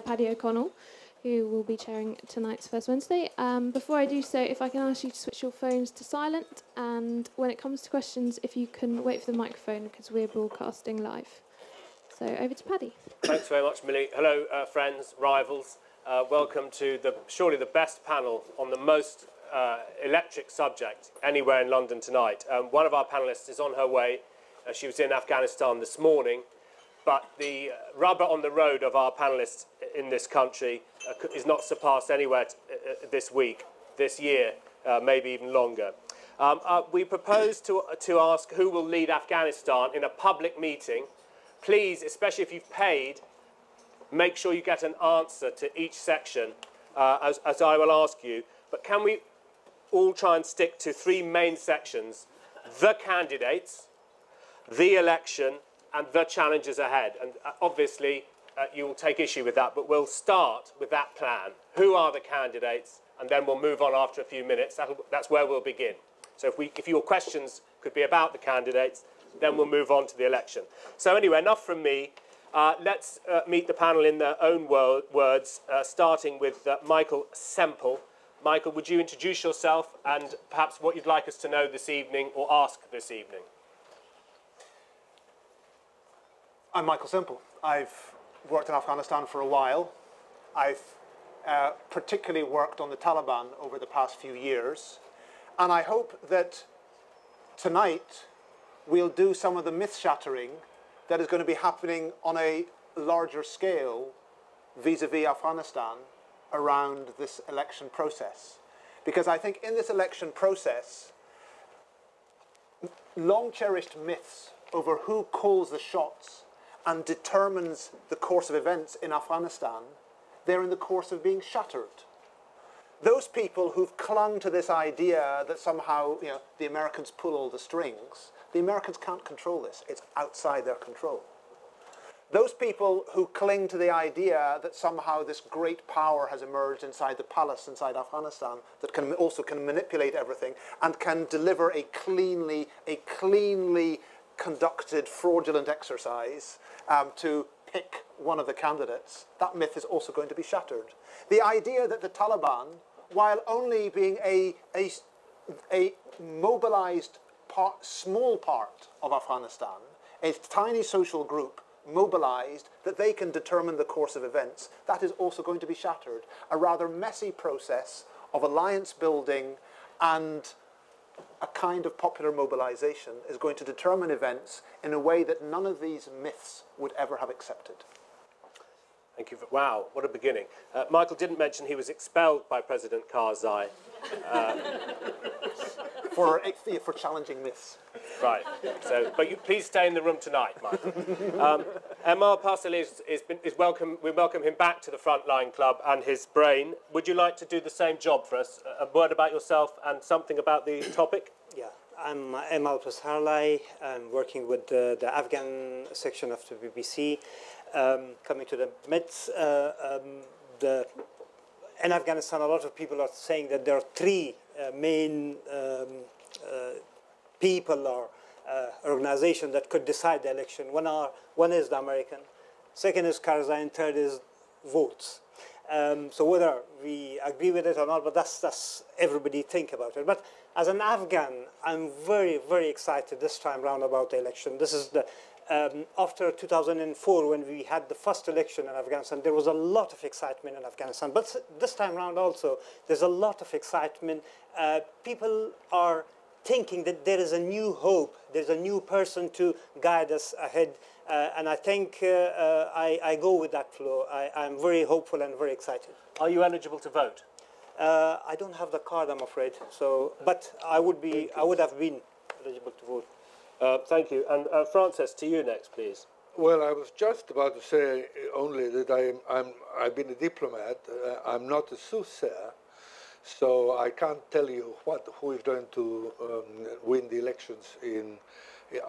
Paddy O'Connell, who will be chairing tonight's First Wednesday. Before I do so, if I can ask you to switch your phones to silent, and when it comes to questions, if you can wait for the microphone, because we're broadcasting live. So over to Paddy. Thanks very much, Millie. Hello, friends, rivals. Welcome to surely the best panel on the most electric subject anywhere in London tonight. One of our panellists is on her way. She was in Afghanistan this morning. But the rubber on the road of our panellists in this country is not surpassed anywhere this week, this year, maybe even longer. We propose to ask who will lead Afghanistan in a public meeting. Please, especially if you've paid, make sure you get an answer to each section, as I will ask you. But can we all try and stick to three main sections? The candidates, the election, and the challenges ahead. And obviously, you will take issue with that, but we'll start with that plan. Who are the candidates? And then we'll move on after a few minutes. That's where we'll begin. So if your questions could be about the candidates, then we'll move on to the election. So anyway, enough from me. Let's meet the panel in their own words, starting with Michael Semple. Michael, would you introduce yourself and perhaps what you'd like us to know this evening or ask this evening? I'm Michael Semple. I've worked in Afghanistan for a while. I've particularly worked on the Taliban over the past few years. And I hope that tonight we'll do some of the myth-shattering that is going to be happening on a larger scale vis-à-vis Afghanistan around this election process. Because I think in this election process, long-cherished myths over who calls the shots and determines the course of events in Afghanistan, they're in the course of being shattered. Those people who've clung to this idea that somehow, you know, the Americans pull all the strings, the Americans can't control this. It's outside their control. Those people who cling to the idea that somehow this great power has emerged inside the palace, inside Afghanistan, that can also can manipulate everything and can deliver a cleanly conducted fraudulent exercise to pick one of the candidates, that myth is also going to be shattered. The idea that the Taliban, while only being a mobilized part, small part of Afghanistan, a tiny social group mobilized, that they can determine the course of events, that is also going to be shattered. A rather messy process of alliance building and a kind of popular mobilization is going to determine events in a way that none of these myths would ever have accepted. Thank you. Wow, what a beginning. Michael didn't mention he was expelled by President Karzai. For challenging myths. Right. So, but you please stay in the room tonight, Michael. Emal Pasarly is welcome. We welcome him back to the Frontline Club and his brain. Would you like to do the same job for us? A word about yourself and something about the topic? Yeah. I'm Emal Pasarly. I'm working with the Afghan section of the BBC. Coming to the myths, in Afghanistan, a lot of people are saying that there are three main people or organizations that could decide the election. One is the American, second is Karzai, and third is votes. So whether we agree with it or not, but that's everybody think about it. But as an Afghan, I'm very, very excited this time round about the election. This is the after 2004, when we had the first election in Afghanistan, there was a lot of excitement in Afghanistan. But this time around also, there's a lot of excitement. People are thinking that there is a new hope. There's a new person to guide us ahead. And I think I go with that flow. I'm very hopeful and very excited. Are you eligible to vote? I don't have the card, I'm afraid. So, but I would be. I would have been eligible to vote. Thank you. And Francesc, to you next, please. Well, I was just about to say only that I've been a diplomat. I'm not a soothsayer, so I can't tell you who is going to win the elections in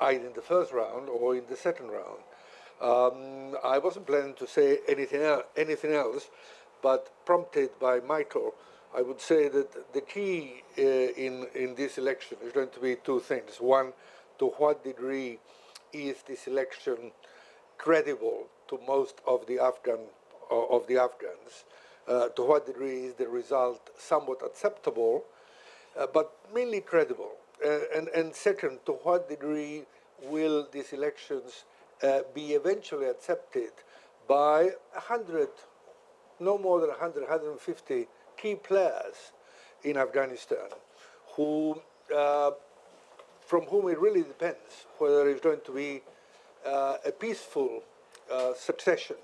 either in the first round or in the second round. I wasn't planning to say anything else, but prompted by Michael, I would say that the key in this election is going to be two things. One, to what degree is this election credible to most of the Afghan of the Afghans. To what degree is the result somewhat acceptable, but mainly credible? And second, to what degree will these elections be eventually accepted by 100, no more than 100, 150 key players in Afghanistan, who, from whom it really depends whether it's going to be a peaceful succession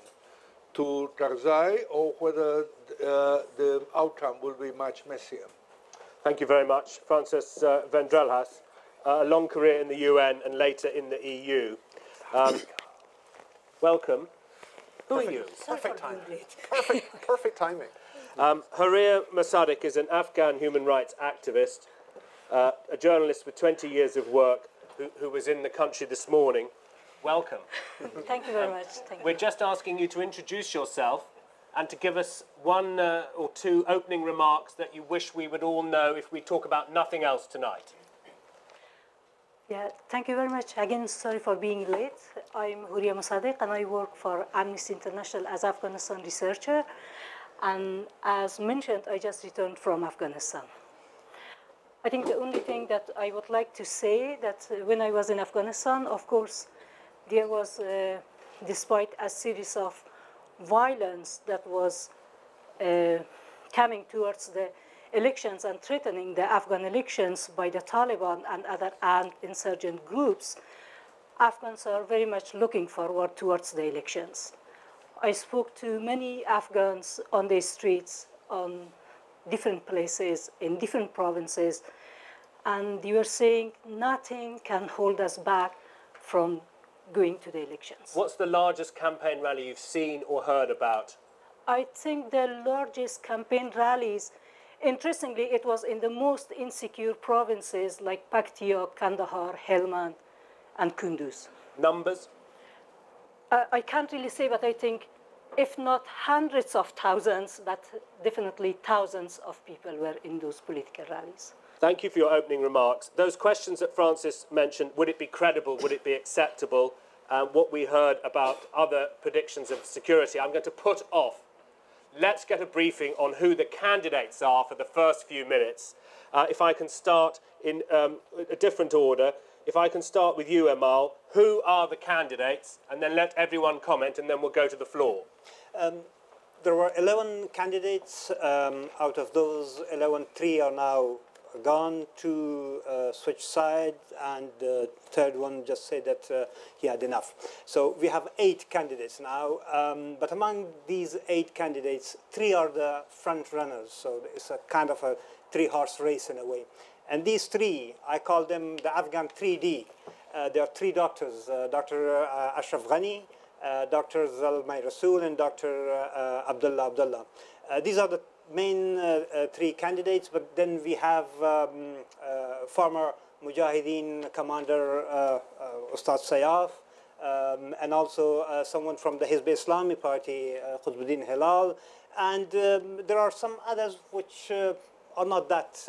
to Karzai or whether the outcome will be much messier? Thank you very much. Francesc Vendrell has a long career in the UN and later in the EU. Welcome. Who are you? Perfect timing. Perfect timing. Horia Mosadiq is an Afghan human rights activist, a journalist with 20 years of work who was in the country this morning. Welcome. Thank you very much. Thank you. Just asking you to introduce yourself and to give us one or two opening remarks that you wish we would all know if we talk about nothing else tonight. Yeah, thank you very much. Again, sorry for being late. I'm Horia Mosadiq and I work for Amnesty International as Afghanistan researcher. And as mentioned, I just returned from Afghanistan. I think the only thing that I would like to say that when I was in Afghanistan, of course, there was, despite a series of violence that was coming towards the elections and threatening the Afghan elections by the Taliban and other insurgent groups, Afghans are very much looking forward towards the elections. I spoke to many Afghans on the streets, on different places, in different provinces, and they were saying nothing can hold us back from going to the elections. What's the largest campaign rally you've seen or heard about? I think the largest campaign rallies, interestingly, it was in the most insecure provinces like Paktia, Kandahar, Helmand, and Kunduz. Numbers? I can't really say, but I think if not hundreds of thousands, but definitely thousands of people were in those political rallies. Thank you for your opening remarks. Those questions that Francis mentioned, would it be credible, would it be acceptable? What we heard about other predictions of security, I'm going to put off. Let's get a briefing on who the candidates are for the first few minutes. If I can start in a different order, if I can start with you, Emal, who are the candidates? And then let everyone comment and then we'll go to the floor. There were 11 candidates. Out of those 11, 3 are now gone, 2 switched side, and the 3rd one just said that he had enough. So we have 8 candidates now, but among these 8 candidates, 3 are the front runners, so it's a kind of a 3-horse race in a way. And these 3, I call them the Afghan 3D. There are 3 doctors, Dr. Ashraf Ghani, Dr. Zalmai Rasul, and Dr. Abdullah Abdullah. These are the main 3 candidates, but then we have former Mujahideen commander Ustad Sayaf, and also someone from the Hizb-e-Islami party, Qudbuddin Hilal, and there are some others which are not that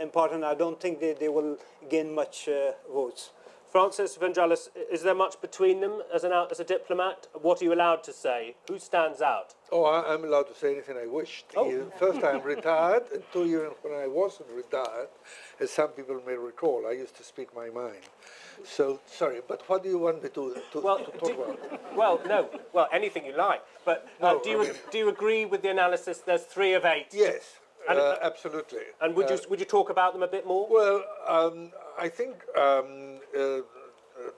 important. I don't think they will gain much votes. Francesc Vendrell, is there much between them as a diplomat? What are you allowed to say? Who stands out? Oh, I'm allowed to say anything I wish. Oh. First, I'm retired, and 2 years when I wasn't retired, as some people may recall, I used to speak my mind. So, sorry, but what do you want me to talk about? Well, no, well, anything you like. But no, do you agree with the analysis? There's 3 of 8. Yes. And absolutely. And would you talk about them a bit more? Well, I think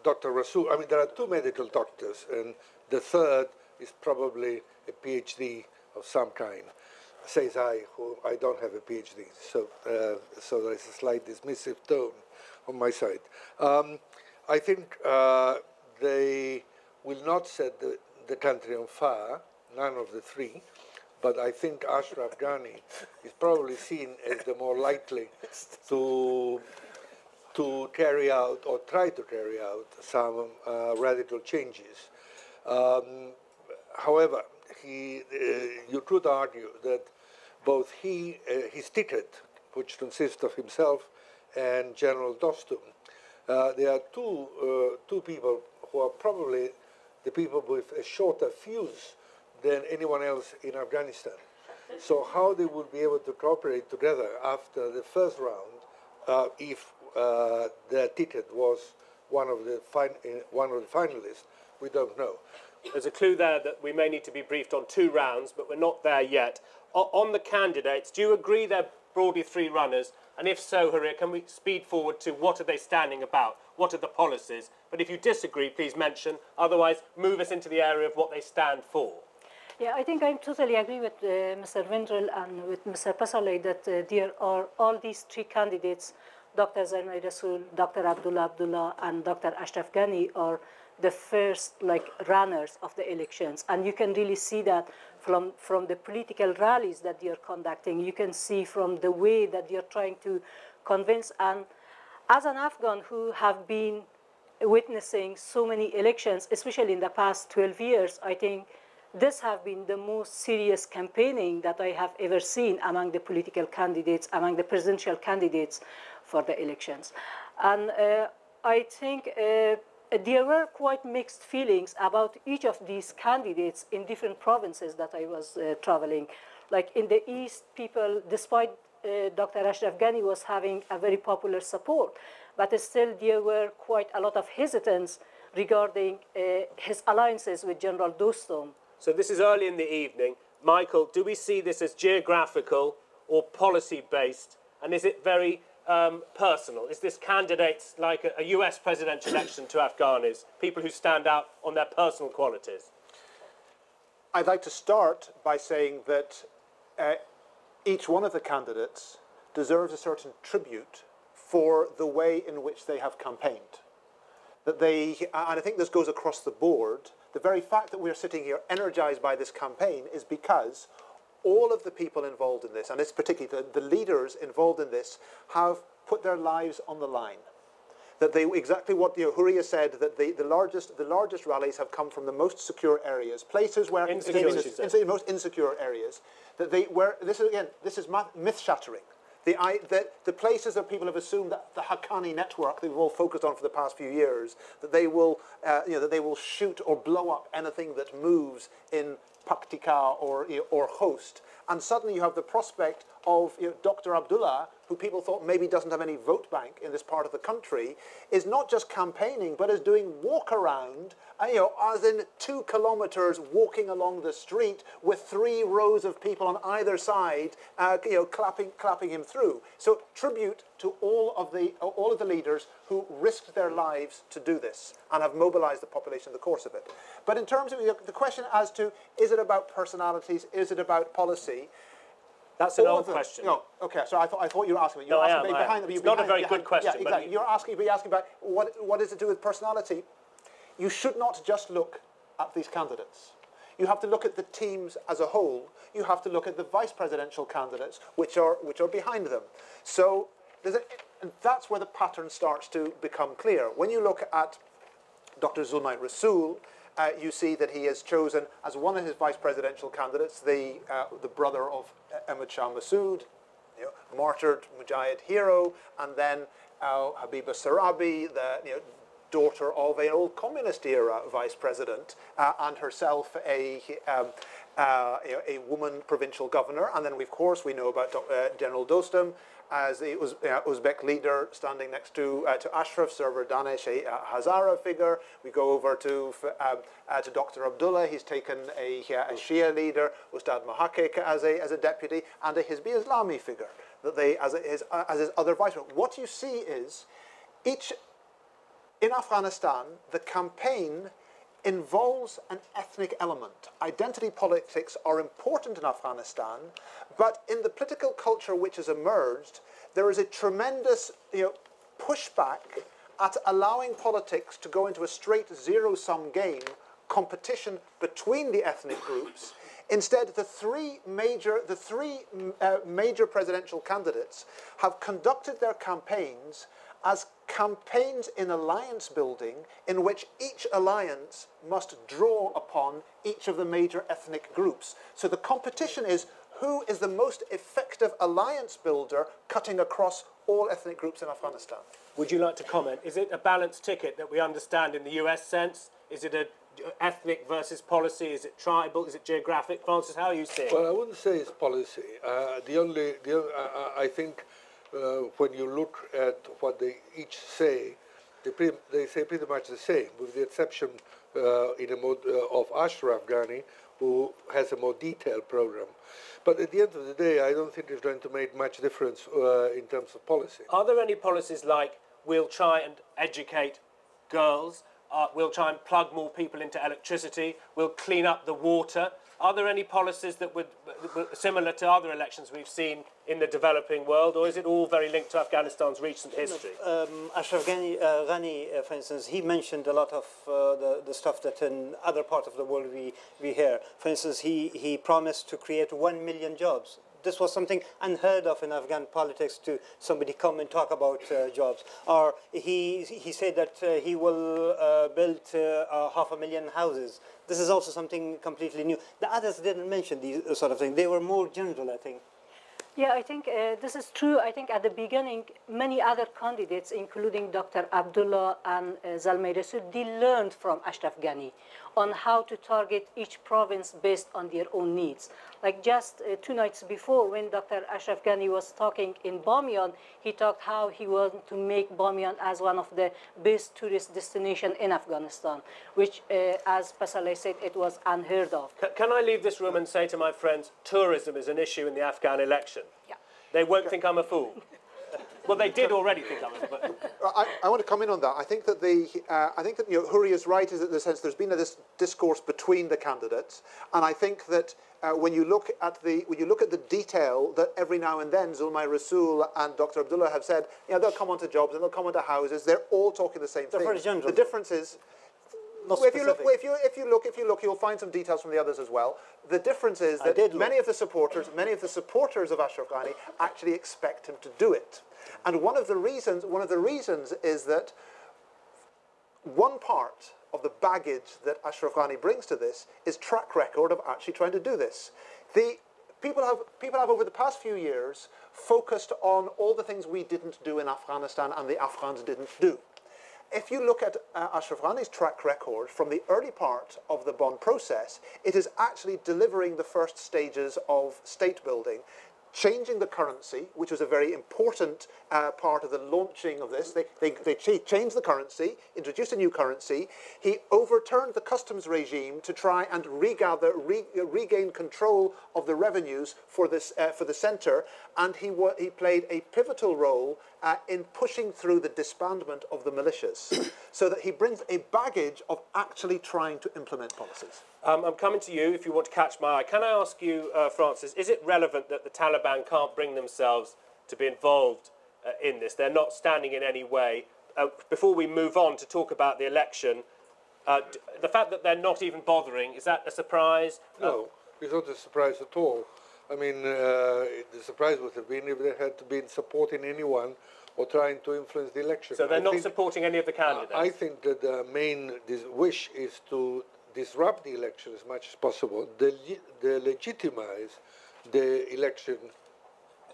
Dr. Rasul, I mean, there are 2 medical doctors, and the 3rd is probably a PhD of some kind, says I, who I don't have a PhD. So, so there is a slight dismissive tone on my side. I think they will not set the country on fire, none of the 3. But I think Ashraf Ghani is probably seen as the more likely to carry out or try to carry out some radical changes. However, you could argue that both his ticket, which consists of himself and General Dostum, they are two people who are probably the people with a shorter fuse than anyone else in Afghanistan. So how they would be able to cooperate together after the first round, if their ticket was one of the finalists, we don't know. There's a clue there that we may need to be briefed on two rounds, but we're not there yet. On the candidates, do you agree they're broadly three runners? And if so, Horia, can we speed forward to what are they standing about? What are the policies? But if you disagree, please mention. Otherwise, move us into the area of what they stand for. Yeah, I think I totally agree with Mr. Vendrell and with Mr. Pasarly that there are all these three candidates, Dr. Zalmai Rasul, Dr. Abdullah Abdullah, and Dr. Ashraf Ghani are the first runners of the elections. And you can really see that from the political rallies that they are conducting. You can see from the way that they are trying to convince. And as an Afghan who have been witnessing so many elections, especially in the past 12 years, I think this has been the most serious campaigning that I have ever seen among the political candidates, among the presidential candidates for the elections. And I think there were quite mixed feelings about each of these candidates in different provinces that I was traveling. Like in the East, people, despite Dr. Ashraf Ghani was having a very popular support, but still there were quite a lot of hesitance regarding his alliances with General Dostum. So this is early in the evening. Michael, do we see this as geographical or policy-based? And is it very personal? Is this candidates like a US presidential election to Afghanis, people who stand out on their personal qualities? I'd like to start by saying that each one of the candidates deserves a certain tribute for the way in which they have campaigned. That they, and I think this goes across the board, the very fact that we're sitting here energized by this campaign is because all of the people involved in this, and it's particularly the leaders involved in this, have put their lives on the line. That they, exactly what Horia said, that the largest rallies have come from the most secure areas, places where the most insecure areas. That they were, this is myth shattering. The places that people have assumed that the Haqqani network that we've all focused on for the past few years, that they will, that they will shoot or blow up anything that moves in Paktika or Host, and suddenly you have the prospect of Dr. Abdullah, who people thought maybe doesn't have any vote bank in this part of the country, is not just campaigning but is doing walk around, as in 2 kilometres walking along the street with 3 rows of people on either side, clapping him through. So tribute to all of the leaders who risked their lives to do this and have mobilised the population in the course of it. But in terms of the question as to is it about personalities, is it about policy? That's an old question. No, okay. So I thought you were asking. You were asking behind the. It's not a very good question. Yeah, exactly. You're asking. You're asking about what does it do with personality? You should not just look at these candidates. You have to look at the teams as a whole. You have to look at the vice presidential candidates, which are behind them. So that's where the pattern starts to become clear. When you look at Dr. Zalmai Rasul, you see that he has chosen as one of his vice presidential candidates the brother of Ahmad Shah Massoud, martyred Mujahid hero, and then Habiba Sarabi, the daughter of an old communist era vice president, and herself a woman provincial governor, and then of course we know about General Dostum as the Uzbek leader standing next to Ashraf, Server Danesh, a Hazara figure. We go over to Dr. Abdullah. He's taken a Shia leader, Ustad Mohaqiq, as a deputy, and a Hizb-e-Islami figure that as his other vice president. What you see is in Afghanistan the campaign involves an ethnic element. Identity politics are important in Afghanistan, but in the political culture which has emerged, there is a tremendous pushback at allowing politics to go into a straight zero-sum game, competition between the ethnic groups. Instead, the three major presidential candidates have conducted their campaigns as campaigns in alliance building, in which each alliance must draw upon each of the major ethnic groups. So the competition is who is the most effective alliance builder cutting across all ethnic groups in Afghanistan. Would you like to comment? Is it a balanced ticket that we understand in the US sense? Is it a ethnic versus policy? Is it tribal? Is it geographic? Francis, how are you seeing it? Well, I wouldn't say it's policy. I think when you look at what they each say, they say pretty much the same, with the exception of Ashraf Ghani, who has a more detailed program. But at the end of the day, I don't think it's going to make much difference in terms of policy. Are there any policies like, we'll try and educate girls, we'll try and plug more people into electricity, we'll clean up the water? Are there any policies that would, similar to other elections we've seen in the developing world, or is it all very linked to Afghanistan's recent history? Ashraf Ghani, for instance, he mentioned a lot of the stuff that in other parts of the world we hear. For instance, he promised to create 1 million jobs. This was something unheard of in Afghan politics, to somebody come and talk about jobs. Or he said that he will build 500,000 houses. This is also something completely new. The others didn't mention these sort of things. They were more general, I think. Yeah, I think this is true. I think at the beginning, many other candidates, including Dr. Abdullah and Zalmay Rasul, they learned from Ashraf Ghani on how to target each province based on their own needs. Like just 2 nights before, when Dr. Ashraf Ghani was talking in Bamiyan, he talked how he wanted to make Bamiyan as one of the best tourist destinations in Afghanistan, which, as Pasarly said, it was unheard of. Can I leave this room and say to my friends, tourism is an issue in the Afghan election? Yeah. They won't think I'm a fool. Well, they did already think I was. But I want to come in on that. I think that the Horia is right, is that there's been this discourse between the candidates, and I think that when you look at the detail that every now and then Zalmay Rasul and Dr. Abdullah have said, you know, they'll come onto jobs and they'll come onto houses. They're all talking the same thing. Very general. The difference is, if you look, you'll find some details from the others as well. The difference is that many of the supporters of Ashraf Ghani actually expect him to do it. And one of the reasons is that one part of the baggage that Ashraf Ghani brings to this is track record of actually trying to do this. People have over the past few years focused on all the things we didn't do in Afghanistan and the Afghans didn't do. If you look at Ashraf Ghani's track record from the early part of the Bonn process, it is actually delivering the first stages of state building, changing the currency, which was a very important part of the launching of this. They changed the currency, introduced a new currency. He overturned the customs regime to try and regain control of the revenues for the centre, and he played a pivotal role in pushing through the disbandment of the militias, so that he brings a baggage of actually trying to implement policies. I'm coming to you if you want to catch my eye. Can I ask you, Francis, is it relevant that the Taliban can't bring themselves to be involved in this? They're not standing in any way. Before we move on to talk about the election, the fact that they're not even bothering, is that a surprise? No, it's not a surprise at all. I mean, the surprise would have been if they had been supporting anyone or trying to influence the election. So they're not supporting any of the candidates? I think that the main wish is to disrupt the election as much as possible, delegitimize the election.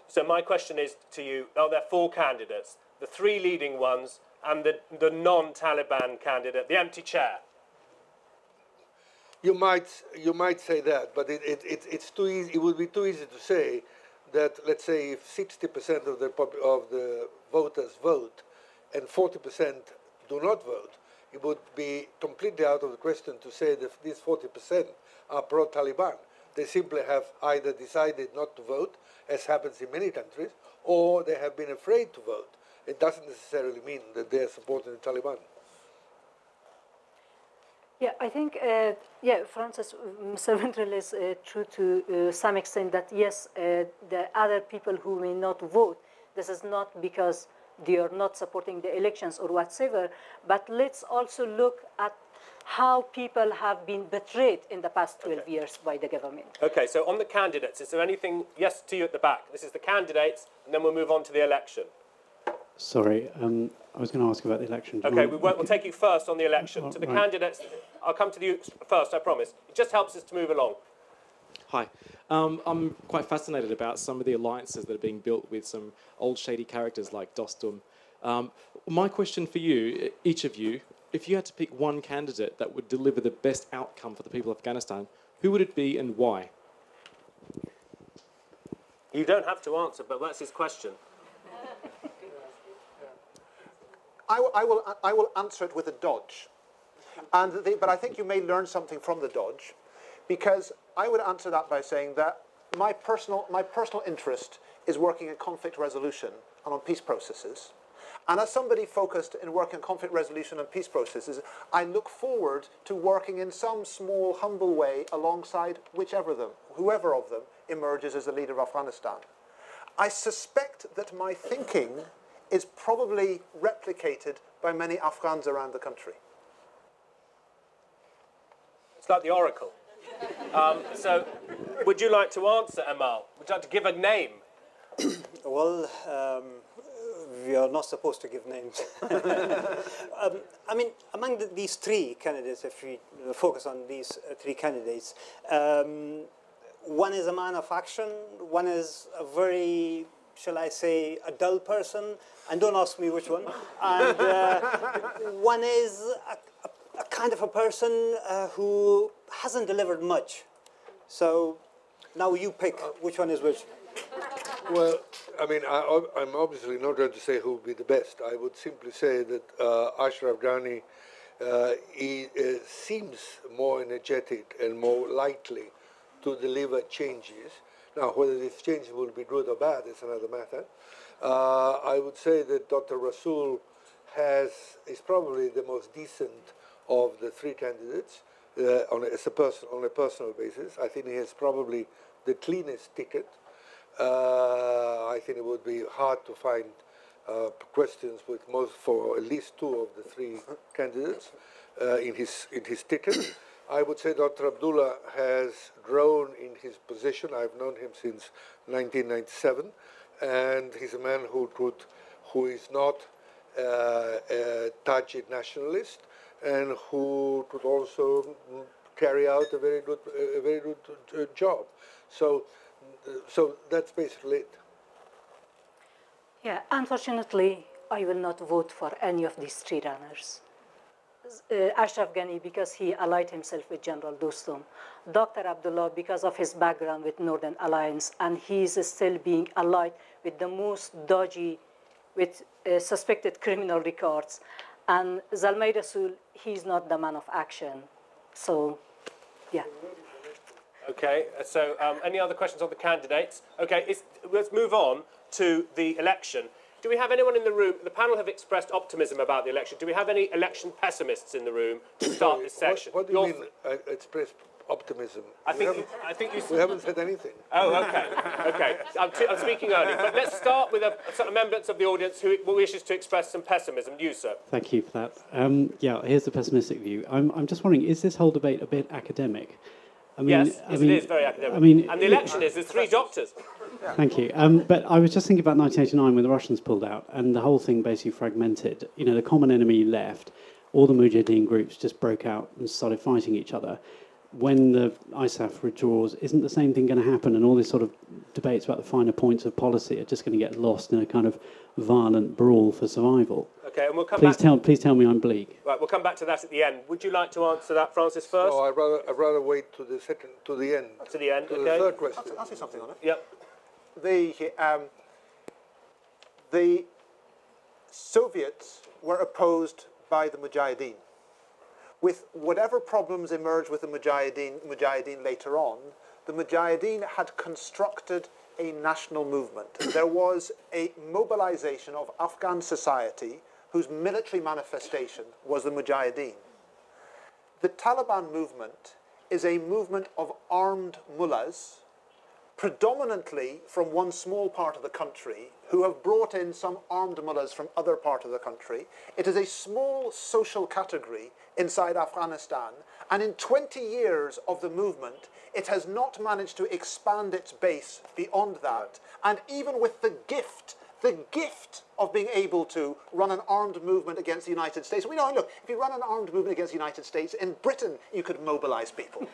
So my question is to you, are there 4 candidates? The 3 leading ones and the non-Taliban candidate, the empty chair? You might say that, but it's too easy. It would be too easy to say that, let's say, if 60% of the voters vote and 40% do not vote, it would be completely out of the question to say that these 40% are pro-Taliban. They simply have either decided not to vote, as happens in many countries, or they have been afraid to vote. It doesn't necessarily mean that they are supporting the Taliban. Yeah, I think, Francis, Mr. Vendrell is true to some extent that, yes, the other people who may not vote, this is not because they are not supporting the elections or whatsoever, but let's also look at how people have been betrayed in the past 12 years by the government. Okay, so on the candidates, is there anything, yes, to you at the back? This is the candidates, and then we'll move on to the election. Sorry, I was going to ask about the election. Okay, we'll take you first on the election. Oh, to the candidates, I'll come to you first, I promise. It just helps us to move along. Hi. I'm quite fascinated about some of the alliances that are being built with some old shady characters like Dostum. My question for you, each of you, if you had to pick one candidate that would deliver the best outcome for the people of Afghanistan, who would it be and why? You don't have to answer, but that's his question. I will answer it with a dodge. But I think you may learn something from the dodge, because I would answer that by saying that my personal interest is working in conflict resolution and on peace processes. And as somebody focused in working on conflict resolution and peace processes, I look forward to working in some small, humble way alongside whoever of them emerges as the leader of Afghanistan. I suspect that my thinking is probably replicated by many Afghans around the country. It's like the oracle. So would you like to answer, Emal? Would you like to give a name? Well, we are not supposed to give names. I mean, among these three candidates, if we focus on these three candidates, one is a man of action, one is a very, shall I say, a dull person, and don't ask me which one, and one is a kind of a person who hasn't delivered much. So now you pick which one is which. Well, I mean, I'm obviously not going to say who would be the best. I would simply say that Ashraf Ghani seems more energetic and more likely to deliver changes. Now, whether these changes will be good or bad is another matter. I would say that Dr. Rasul is probably the most decent of the three candidates on a personal basis. I think he has probably the cleanest ticket. I think it would be hard to find questions with most for at least two of the three candidates in his ticket. I would say Dr. Abdullah has grown in his position. I've known him since 1997, and he's a man who is not a Tajik nationalist, and who could also carry out a very good job. So that's basically it. Yeah, unfortunately, I will not vote for any of these three runners. Ashraf Ghani, because he allied himself with General Dostum. Dr. Abdullah, because of his background with Northern Alliance, and he is still being allied with the most dodgy, with suspected criminal records. And Zalmay Rasul, he's not the man of action. So, yeah. Okay, so any other questions on the candidates? Okay, let's move on to the election. Do we have anyone in the room? The panel have expressed optimism about the election. Do we have any election pessimists in the room to start this section? What do you mean, express optimism? I think we haven't said anything. Oh, okay, okay. I'm speaking early, but let's start with some members of the audience who wishes to express some pessimism. You, sir. Thank you for that. Yeah, here's the pessimistic view. I'm just wondering, is this whole debate a bit academic? I mean, yes, it is very academic. I mean, and the election is, there's three doctors. Yeah. Thank you. But I was just thinking about 1989 when the Russians pulled out and the whole thing basically fragmented. You know, the common enemy left. All the Mujahideen groups just broke out and started fighting each other. When the ISAF withdraws, isn't the same thing going to happen? And all these sort of debates about the finer points of policy are just going to get lost in a kind of violent brawl for survival. Okay, and we'll come back. Please tell me I'm bleak. Right, we'll come back to that at the end. Would you like to answer that, Francis, first? No, I'd rather wait to the second, to the end. To the end, okay. The third question. I'll say something on it. Yep. The Soviets were opposed by the Mujahideen. With whatever problems emerged with the Mujahideen later on, the Mujahideen had constructed a national movement. There was a mobilization of Afghan society whose military manifestation was the Mujahideen. The Taliban movement is a movement of armed mullahs, predominantly from one small part of the country, who have brought in some armed mullahs from other part of the country. It is a small social category inside Afghanistan, and in 20 years of the movement, it has not managed to expand its base beyond that. And even with the gift of being able to run an armed movement against the United States. We know, look, if you run an armed movement against the United States, in Britain, you could mobilize people.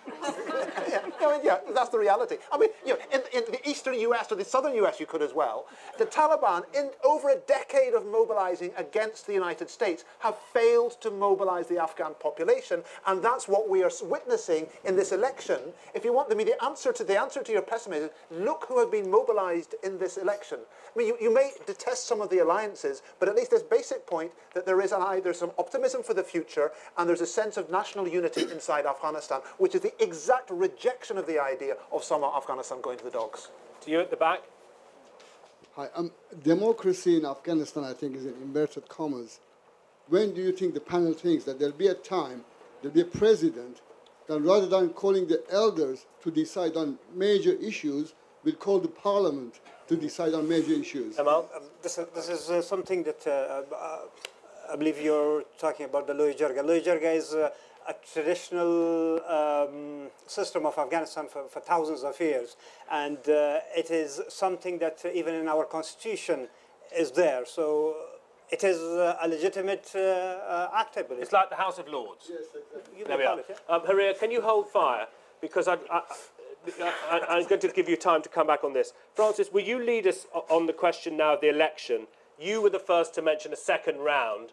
Yeah, that's the reality. I mean, you know, in the eastern US or the southern US, you could as well. The Taliban, in over a decade of mobilizing against the United States, have failed to mobilize the Afghan population, and that's what we are witnessing in this election. If you want the immediate answer to your pessimism, look who have been mobilized in this election. I mean, you may detest some of the alliances, but at least this basic point that there is either some optimism for the future and there's a sense of national unity inside Afghanistan, which is the exact rejection of the idea of some Afghanistan going to the dogs. To you at the back. Hi. Democracy in Afghanistan, I think, is in inverted commas. When do you think the panel thinks that there'll be a time, there'll be a president, that rather than calling the elders to decide on major issues, will call the parliament to decide on major issues? Emal? This is something that I believe you're talking about, the Loya Jirga. Loya Jirga is a traditional system of Afghanistan for thousands of years, and it is something that even in our constitution is there. So it is a legitimate act, I believe. It's like the House of Lords. Yes, exactly. There we are. Horia, can you hold fire? Because I'm going to give you time to come back on this. Francis, will you lead us on the question now of the election? You were the first to mention a second round.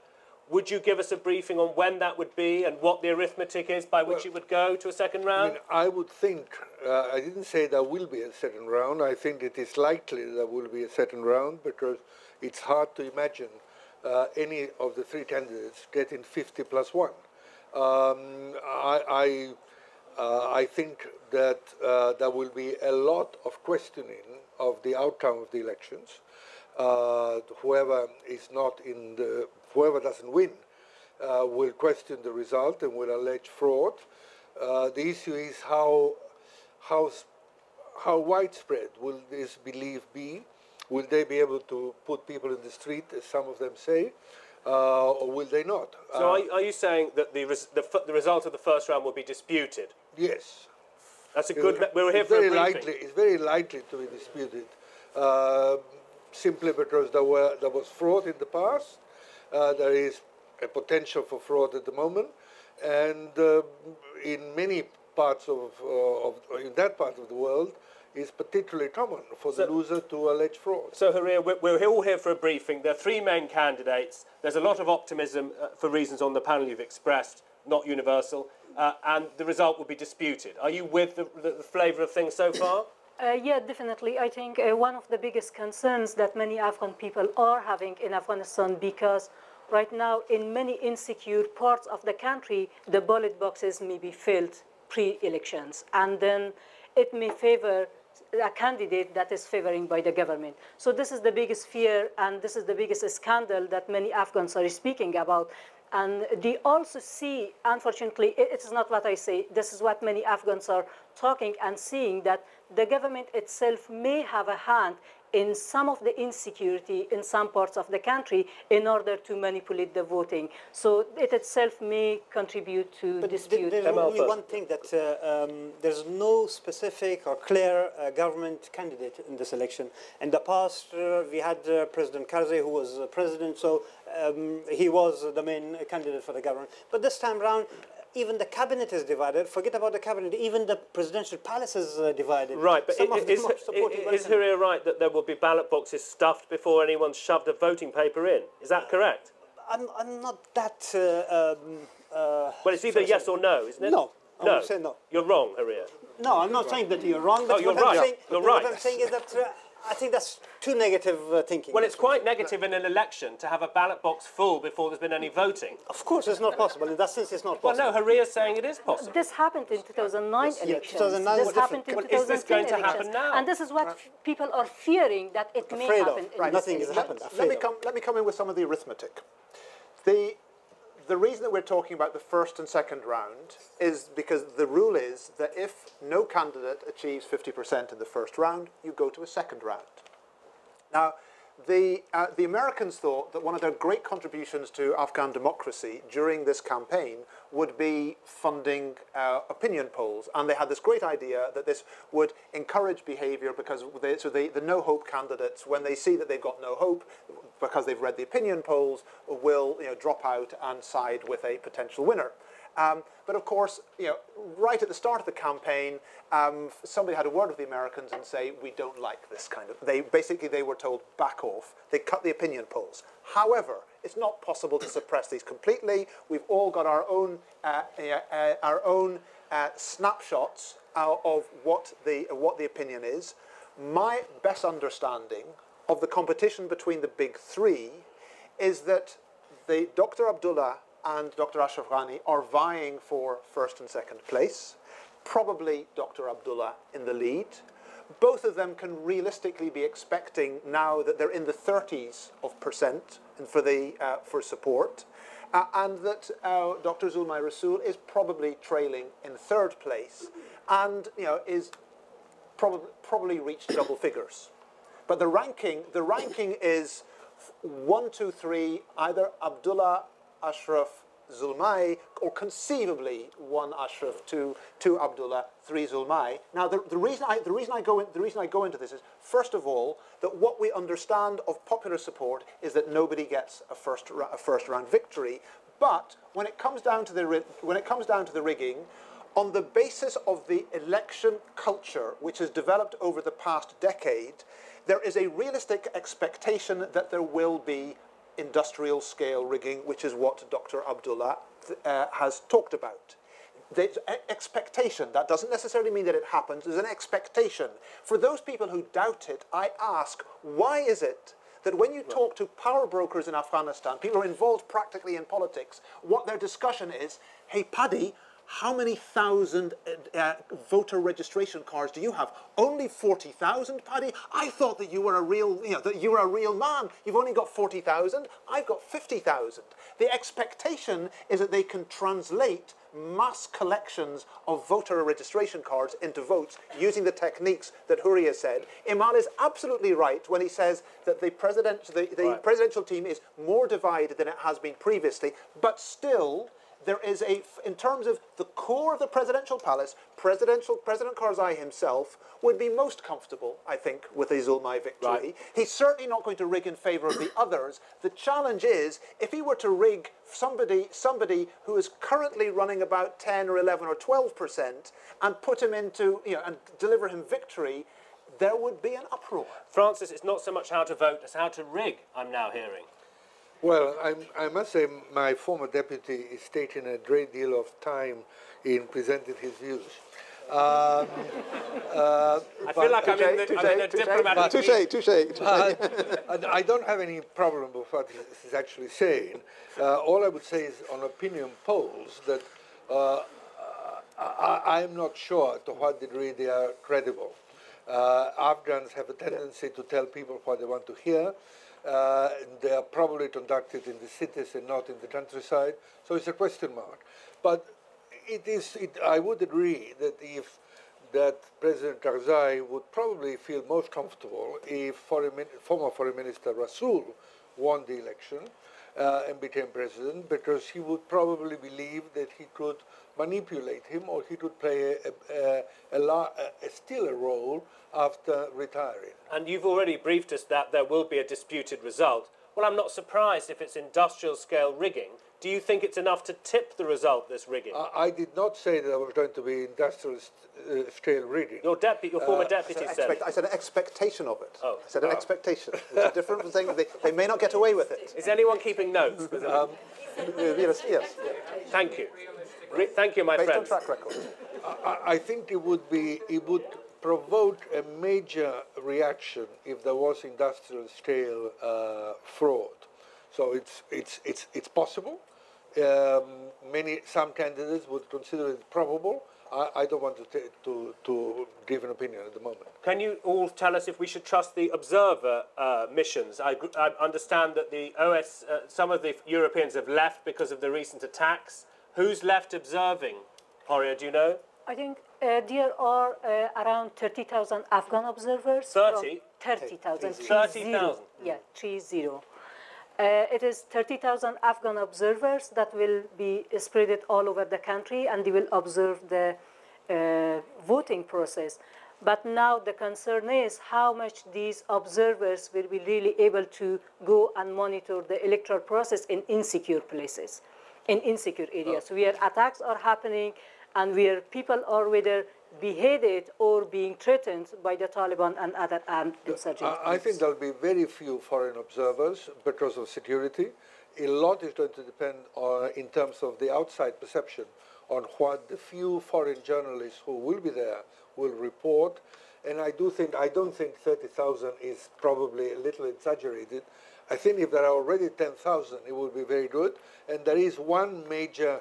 Would you give us a briefing on when that would be and what the arithmetic is by which it would go to a second round? I would think, I didn't say there will be a second round. I think it is likely there will be a second round because it's hard to imagine any of the three candidates getting 50+1. I think that there will be a lot of questioning of the outcome of the elections. Whoever doesn't win will question the result and will allege fraud. The issue is how widespread will this belief be? Will they be able to put people in the street, as some of them say, or will they not? So are you saying that the result of the first round will be disputed? Yes. That's a good... We're here for a briefing. It's very likely to be disputed, simply because there was fraud in the past. There is a potential for fraud at the moment, and in many parts in that part of the world, is particularly common for the loser to allege fraud. So, Horia, we're all here for a briefing. There are three main candidates. There's a lot of optimism for reasons on the panel you've expressed, not universal, and the result will be disputed. Are you with the flavour of things so far? Yeah, definitely. I think one of the biggest concerns that many Afghan people are having in Afghanistan, because right now in many insecure parts of the country, the ballot boxes may be filled pre-elections, and then it may favour a candidate that is favouring by the government. So this is the biggest fear, and this is the biggest scandal that many Afghans are speaking about. And they also see, unfortunately, it's not what I say, this is what many Afghans are talking and seeing, that the government itself may have a hand in some of the insecurity in some parts of the country in order to manipulate the voting. So it itself may contribute to dispute. There's only one thing, that there's no specific or clear government candidate in this election. In the past, we had President Karzai, who was president, so he was the main candidate for the government. But this time round, even the cabinet is divided. Forget about the cabinet. Even the presidential palace is divided. Right, but is Horia right that there will be ballot boxes stuffed before anyone's shoved a voting paper in? Is that correct? I'm not that... well, it's either yes or no, isn't it? No. No, say no. You're wrong, Horia. No, I'm not saying that you're wrong. But you're right. What I'm saying is that... I think that's too negative thinking. Well, it's quite negative in an election to have a ballot box full before there's been any voting. Of course, it's not possible. In that sense, it's not possible. Well, no, Horia's saying it is possible. This happened in 2009 elections. 2009 this happened in 2010 elections. Is this going to happen now? And this is what people are fearing, that it may happen. Right, nothing has happened. Let me come in with some of the arithmetic. The reason that we're talking about the first and second round is because the rule is that if no candidate achieves 50% in the first round, you go to a second round. Now, The Americans thought that one of their great contributions to Afghan democracy during this campaign would be funding opinion polls, and they had this great idea that this would encourage behavior because the no-hope candidates, when they see that they've got no hope because they've read the opinion polls, will drop out and side with a potential winner. But of course, right at the start of the campaign, somebody had a word with the Americans and say, we don't like this kind of... They were told, back off. They cut the opinion polls. However, it's not possible to suppress these completely. We've all got our own snapshots of what the opinion is. My best understanding of the competition between the big three is that the Dr. Abdullah and Dr. Ashraf Ghani are vying for first and second place, probably Dr. Abdullah in the lead. Both of them can realistically be expecting now that they're in the 30s% for support, and that Dr. Zalmai Rasul is probably trailing in third place and is probably reached double figures. But the ranking is 1, 2, 3, either Abdullah, Ashraf, Zalmay, or conceivably 1 Ashraf, 2 Abdullah, 3 Zalmay. Now, the reason I go into this is, first of all, that what we understand of popular support is that nobody gets a first round victory. But when it comes down to the rigging, on the basis of the election culture which has developed over the past decade, there is a realistic expectation that there will be industrial scale rigging, which is what Dr. Abdullah has talked about. There's expectation. That doesn't necessarily mean that it happens. There's an expectation. For those people who doubt it, I ask, why is it that when you talk to power brokers in Afghanistan, people who are involved practically in politics, what their discussion is, hey, Paddy, how many thousand voter registration cards do you have? Only 40,000, Paddy? I thought that you were a real, that you were a real man. You've only got 40,000. I've got 50,000. The expectation is that they can translate mass collections of voter registration cards into votes using the techniques that Horia said. Emal is absolutely right when he says that the presidential team is more divided than it has been previously, but still, there is a, in terms of the core of the presidential palace, President Karzai himself would be most comfortable, I think, with a Zalmay victory. Right. He's certainly not going to rig in favour of the others. The challenge is, if he were to rig somebody who is currently running about 10 or 11 or 12% and put him into, and deliver him victory, there would be an uproar. Francis, it's not so much how to vote as how to rig, I'm now hearing. Well, I must say my former deputy is taking a great deal of time in presenting his views. I feel like I'm in a diplomatic... Touché. I don't have any problem with what he's actually saying. All I would say is on opinion polls that I'm not sure to what degree they are credible. Afghans have a tendency to tell people what they want to hear. They are probably conducted in the cities and not in the countryside, so it's a question mark. But it is. I would agree that that President Karzai would probably feel most comfortable if former Foreign Minister Rasul won the election and became president, because he would probably believe that he could manipulate him or he could play still a role after retiring. And you've already briefed us that there will be a disputed result. Well, I'm not surprised if it's industrial-scale rigging. Do you think it's enough to tip the result, this rigging? I did not say that there was going to be industrial-scale rigging. Your former deputy said... I said an expectation of it. Oh. I said an expectation. It's a different thing. They may not get away with it. Is anyone keeping notes? Yes. Thank you. Thank you, my friend. Based on track record. I think it would provoke a major reaction if there was industrial-scale fraud. So it's possible. Some candidates would consider it probable. I don't want to give an opinion at the moment. Can you all tell us if we should trust the observer missions? I understand that the OS, some of the Europeans have left because of the recent attacks. Who's left observing? Horia, do you know? I think there are around 30,000 Afghan observers. 30? 30,000. 30,000. Yeah, 30. It is 30,000 Afghan observers that will be spread all over the country, and they will observe the voting process. But now the concern is how much these observers will be really able to go and monitor the electoral process in insecure places, in insecure areas, where attacks are happening and where people are whether beheaded or being threatened by the Taliban and other armed insurgents. I think there'll be very few foreign observers because of security. A lot is going to depend on, in terms of the outside perception, on what the few foreign journalists who will be there will report. And I don't think 30,000 is probably a little exaggerated. I think if there are already 10,000, it will be very good. And there is one major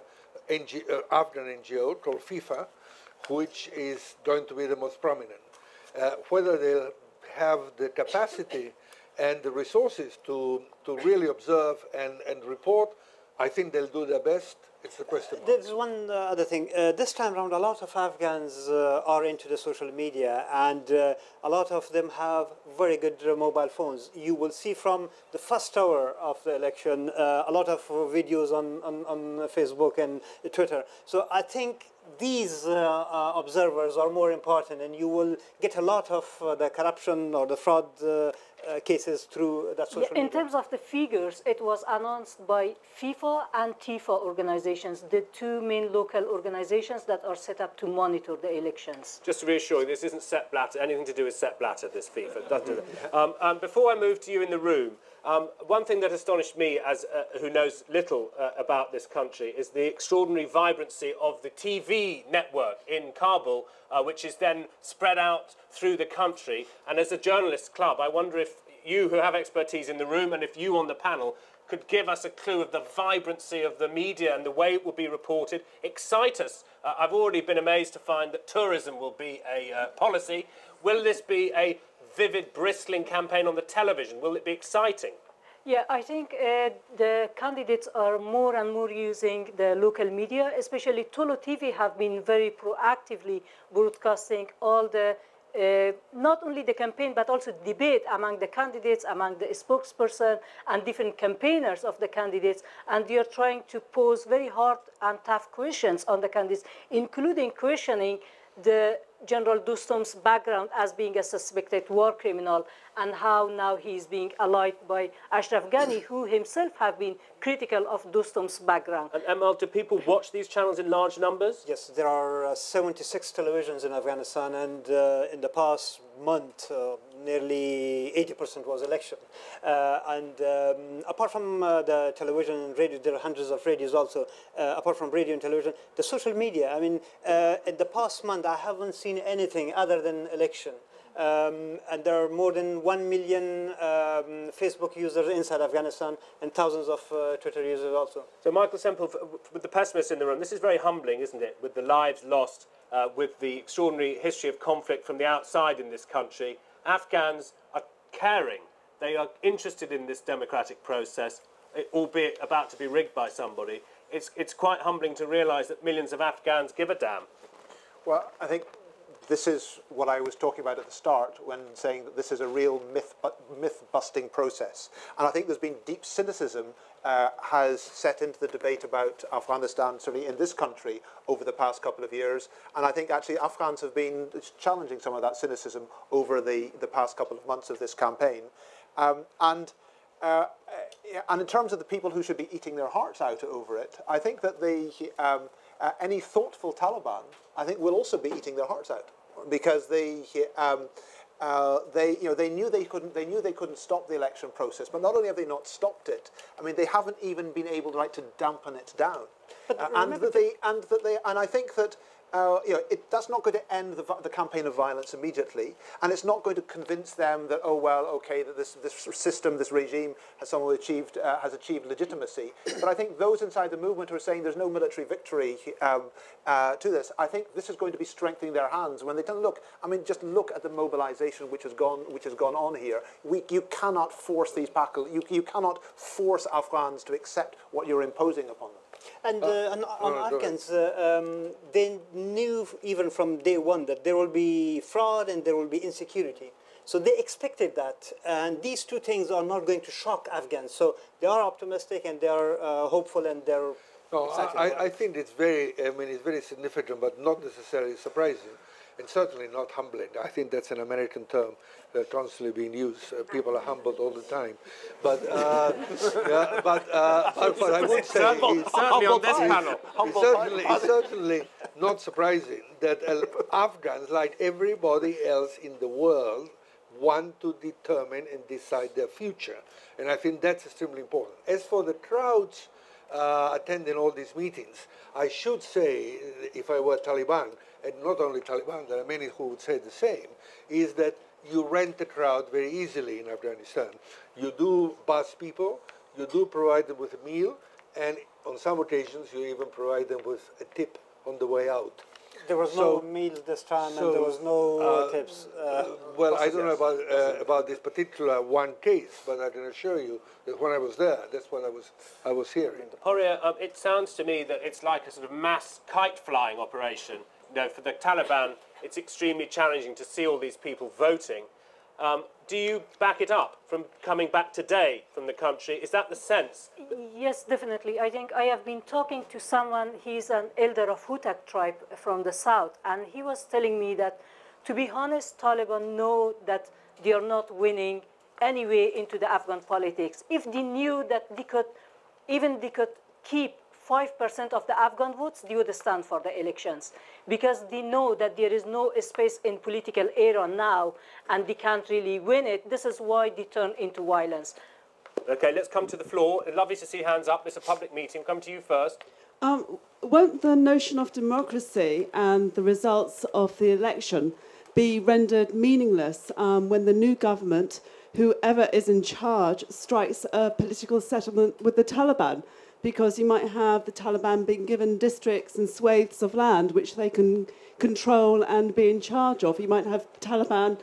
Afghan NGO called FIFA, which is going to be the most prominent. Whether they'll have the capacity and the resources to really observe and report, I think they'll do their best. It's a question. There's one other thing. This time around, a lot of Afghans are into the social media, and a lot of them have very good mobile phones. You will see from the first hour of the election a lot of videos on Facebook and Twitter. So I think these observers are more important, and you will get a lot of the corruption or the fraud cases through that social media. In terms of the figures, it was announced by FIFA and TIFA organizations, the two main local organizations that are set up to monitor the elections. Just to reassure you, this isn't Sepp Blatter, anything to do with Sepp Blatter, this FIFA. Doesn't do that. Before I move to you in the room, one thing that astonished me, as who knows little about this country, is the extraordinary vibrancy of the TV network in Kabul, which is then spread out through the country. And as a journalist club, I wonder if you, who have expertise in the room, and if you on the panel, could give us a clue of the vibrancy of the media and the way it will be reported, excite us. I've already been amazed to find that tourism will be a policy. Will this be a vivid, bristling campaign on the television? Will it be exciting? Yeah, I think the candidates are more and more using the local media, especially Tolo TV have been very proactively broadcasting all the, not only the campaign, but also debate among the candidates, among the spokesperson and different campaigners of the candidates. And they are trying to pose very hard and tough questions on the candidates, including questioning the General Dostum's background as being a suspected war criminal, and how now he is being allied by Ashraf Ghani, who himself have been critical of Dostum's background. And Emal, do people watch these channels in large numbers? Yes, there are 76 televisions in Afghanistan, and in the past month, nearly 80% was election. Apart from the television and radio, there are hundreds of radios also. Apart from radio and television, the social media, I mean, in the past month, I haven't seen anything other than election. And there are more than 1 million Facebook users inside Afghanistan, and thousands of Twitter users also. So Michael Semple, with the pessimists in the room, this is very humbling, isn't it, with the lives lost, with the extraordinary history of conflict from the outside in this country. Afghans are caring. They are interested in this democratic process, albeit about to be rigged by somebody. It's quite humbling to realise that millions of Afghans give a damn. Well, I think this is what I was talking about at the start when saying that this is a real myth-busting process. And I think there's been deep cynicism has set into the debate about Afghanistan, certainly in this country, over the past couple of years. And I think actually Afghans have been challenging some of that cynicism over the past couple of months of this campaign. And in terms of the people who should be eating their hearts out over it, I think that any thoughtful Taliban, I think, will also be eating their hearts out, because they knew they couldn't stop the election process. But not only have they not stopped it, I mean, they haven't even been able, right, to dampen it down. But I think that that's not going to end the campaign of violence immediately, and it's not going to convince them that, oh well, okay, that this regime has somehow achieved legitimacy. But I think those inside the movement who are saying there's no military victory to this, I think this is going to be strengthening their hands when they tell them, look, I mean, just look at the mobilization which has gone on here. You cannot force these people. You cannot force Afghans to accept what you're imposing upon them. And on Afghans, they knew even from day one that there will be fraud and there will be insecurity. So they expected that, and these two things are not going to shock Afghans. So they are optimistic and they are hopeful and they're. No, I think it's very. I mean, it's very significant, but not necessarily surprising, and certainly not humbling. I think that's an American term that's constantly being used. People are humbled all the time, but I would say it's certainly not surprising that Afghans, like everybody else in the world, want to determine and decide their future, and I think that's extremely important. As for the crowds attending all these meetings, I should say, if I were Taliban, and not only Taliban, there are many who would say the same, is that you rent a crowd very easily in Afghanistan. You do bus people, you do provide them with a meal, and on some occasions you even provide them with a tip on the way out. There was no meal this time, and there was no tips. Well, I don't know about this particular one case, but I can assure you that when I was there, that's what I was hearing. Horia, it sounds to me that it's like a sort of mass kite-flying operation. You know, for the Taliban, it's extremely challenging to see all these people voting. Do you back it up from coming back today from the country? Is that the sense? Yes, definitely. I think I have been talking to someone, he's an elder of Hutak tribe from the south, and he was telling me that, to be honest, Taliban know that they are not winning anyway into the Afghan politics. If they knew that they could keep 5% of the Afghan votes, they would stand for the elections, because they know that there is no space in political era now and they can't really win it. This is why they turn into violence. Okay, let's come to the floor. Lovely to see hands up. It's a public meeting. Come to you first. Won't the notion of democracy and the results of the election be rendered meaningless when the new government, whoever is in charge, strikes a political settlement with the Taliban? Because you might have the Taliban being given districts and swathes of land which they can control and be in charge of. You might have Taliban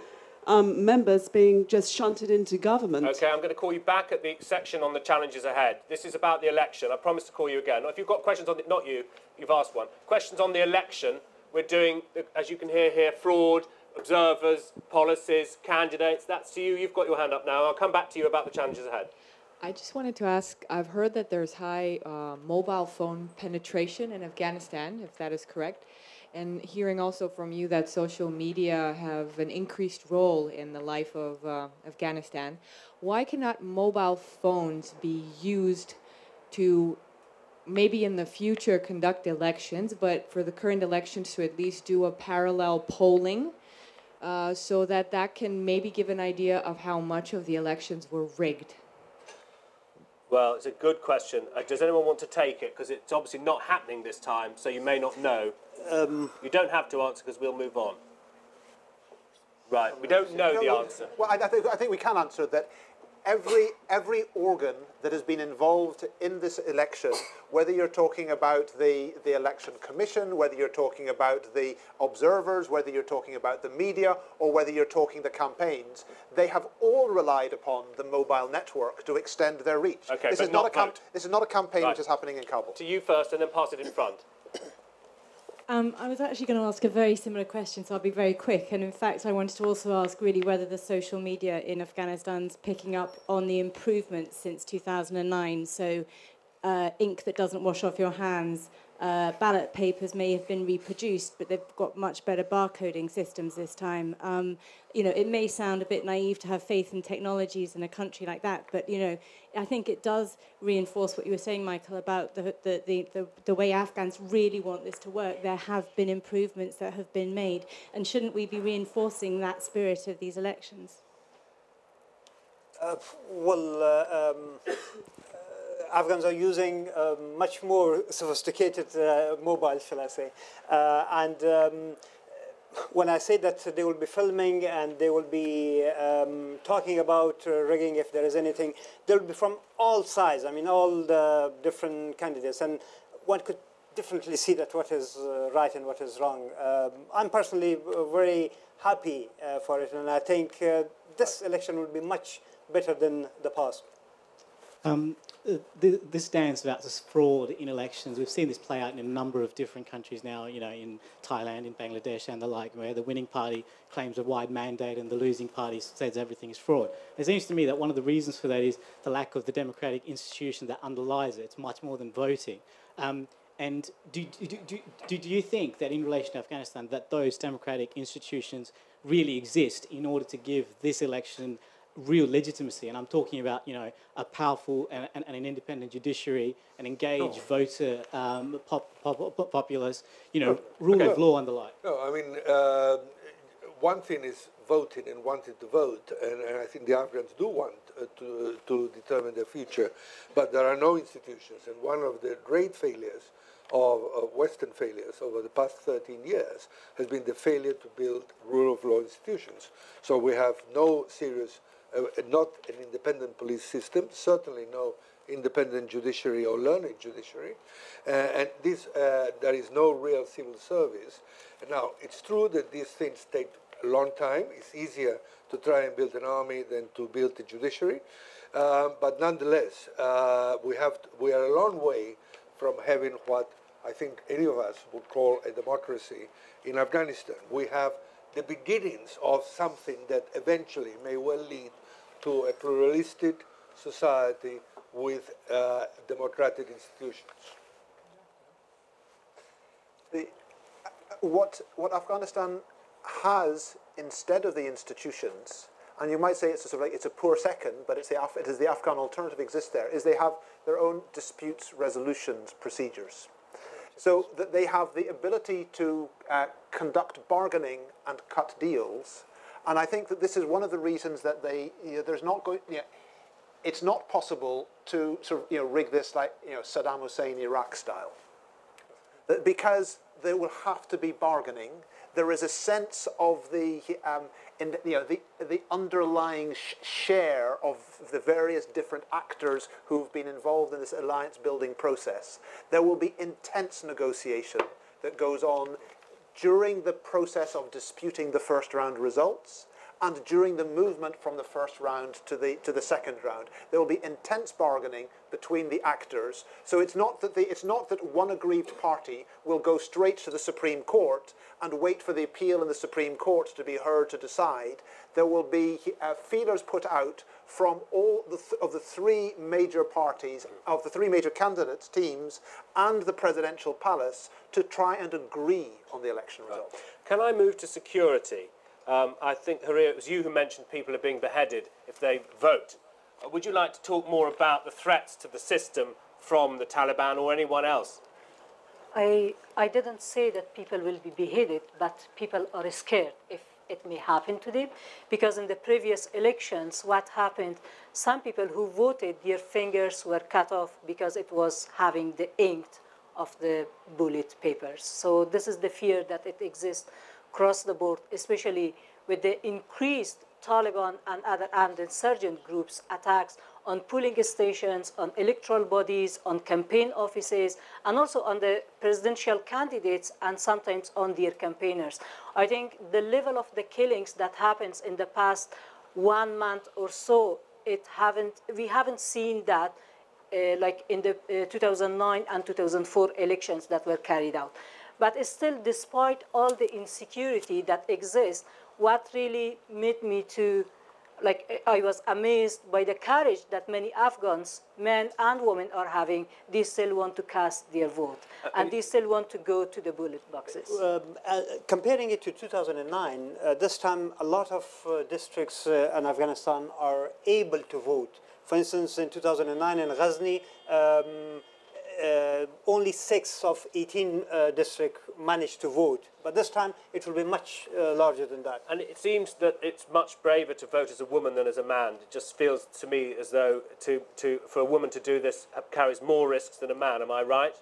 members being just shunted into government. OK, I'm going to call you back at the section on the challenges ahead. This is about the election. I promise to call you again. If you've got questions on it, not you, you've asked one. Questions on the election, we're doing, as you can hear here, fraud, observers, policies, candidates. That's to you. You've got your hand up now. I'll come back to you about the challenges ahead. I just wanted to ask, I've heard that there's high mobile phone penetration in Afghanistan, if that is correct, and hearing also from you that social media have an increased role in the life of Afghanistan. Why cannot mobile phones be used to maybe in the future conduct elections, but for the current elections to at least do a parallel polling so that that can maybe give an idea of how much of the elections were rigged? Well, it's a good question. Does anyone want to take it? Because it's obviously not happening this time, so you may not know. You don't have to answer because we'll move on. Right, we don't know the answer. Well, I think we can answer that. Every organ that has been involved in this election, whether you're talking about the election commission, whether you're talking about the observers, whether you're talking about the media, or whether you're talking the campaigns, they have all relied upon the mobile network to extend their reach. Okay, this, this is not a campaign which is happening in Kabul. To you first, and then pass it in front. I was actually going to ask a very similar question, so I'll be very quick. And in fact, I wanted to also ask really whether the social media in Afghanistan's picking up on the improvements since 2009. So ink that doesn't wash off your hands, ballot papers may have been reproduced, but they've got much better barcoding systems this time. You know, it may sound a bit naive to have faith in technologies in a country like that, but, you know, I think it does reinforce what you were saying, Michael, about the way Afghans really want this to work. There have been improvements that have been made, and shouldn't we be reinforcing that spirit of these elections? Afghans are using much more sophisticated mobile, shall I say. When I say that they will be filming and they will be talking about rigging, if there is anything, they'll be from all sides, I mean, all the different candidates. And one could definitely see that what is right and what is wrong. I'm personally very happy for it, and I think this election will be much better than the past. This stands out as fraud in elections. We've seen this play out in a number of different countries now, you know, in Thailand, in Bangladesh and the like, where the winning party claims a wide mandate and the losing party says everything is fraud. It seems to me that one of the reasons for that is the lack of the democratic institution that underlies it. It's much more than voting. And do you think that in relation to Afghanistan that those democratic institutions really exist in order to give this election real legitimacy? And I'm talking about, you know, a powerful and an independent judiciary, an engaged voter populace, you know, rule of law and the like. No, I mean, one thing is voting and wanting to vote, and I think the Afghans do want to determine their future, but there are no institutions. And one of the great failures of Western failures over the past 13 years has been the failure to build rule of law institutions. So we have no serious not an independent police system, certainly no independent judiciary or learned judiciary, and this, there is no real civil service. Now, it's true that these things take a long time. It's easier to try and build an army than to build a judiciary, but nonetheless, we are a long way from having what I think any of us would call a democracy in Afghanistan. We have the beginnings of something that eventually may well lead to a pluralistic society with democratic institutions. What Afghanistan has instead of the institutions, and you might say it's sort of like it's a poor second, but it's it is the Afghan alternative exists there, is they have their own disputes resolutions procedures. So that they have the ability to conduct bargaining and cut deals, and I think that this is one of the reasons that they it's not possible to sort of rig this like Saddam Hussein Iraq style, because there will have to be bargaining. There is a sense of the the underlying share of the various different actors who have been involved in this alliance building process. There will be intense negotiation that goes on during the process of disputing the first round results and during the movement from the first round to the second round. There will be intense bargaining between the actors. So it's not that it's not that one aggrieved party will go straight to the Supreme Court and wait for the appeal in the Supreme Court to be heard to decide. There will be feelers put out from all of the three major parties, of the three major candidates, teams, and the presidential palace to try and agree on the election result. Can I move to security? I think, Horia, it was you who mentioned people are being beheaded if they vote. Would you like to talk more about the threats to the system from the Taliban or anyone else? I didn't say that people will be beheaded, but people are scared if it may happen to them, because in the previous elections, what happened, some people who voted, their fingers were cut off because it was having the ink of the bullet papers. So this is the fear that it exists across the board, especially with the increased Taliban and other armed insurgent groups attacks on polling stations, on electoral bodies, on campaign offices, and also on the presidential candidates and sometimes on their campaigners. I think the level of the killings that happens in the past 1 month or so, we haven't seen that like in the 2009 and 2004 elections that were carried out. But still, despite all the insecurity that exists, what really made me to, like, I was amazed by the courage that many Afghans, men and women, are having. They still want to cast their vote, and they still want to go to the ballot boxes. Comparing it to 2009, this time a lot of districts in Afghanistan are able to vote. For instance, in 2009 in Ghazni, only 6 of 18 districts managed to vote, but this time it will be much larger than that. And it seems that it's much braver to vote as a woman than as a man. It just feels to me as though for a woman to do this carries more risks than a man. Am I right?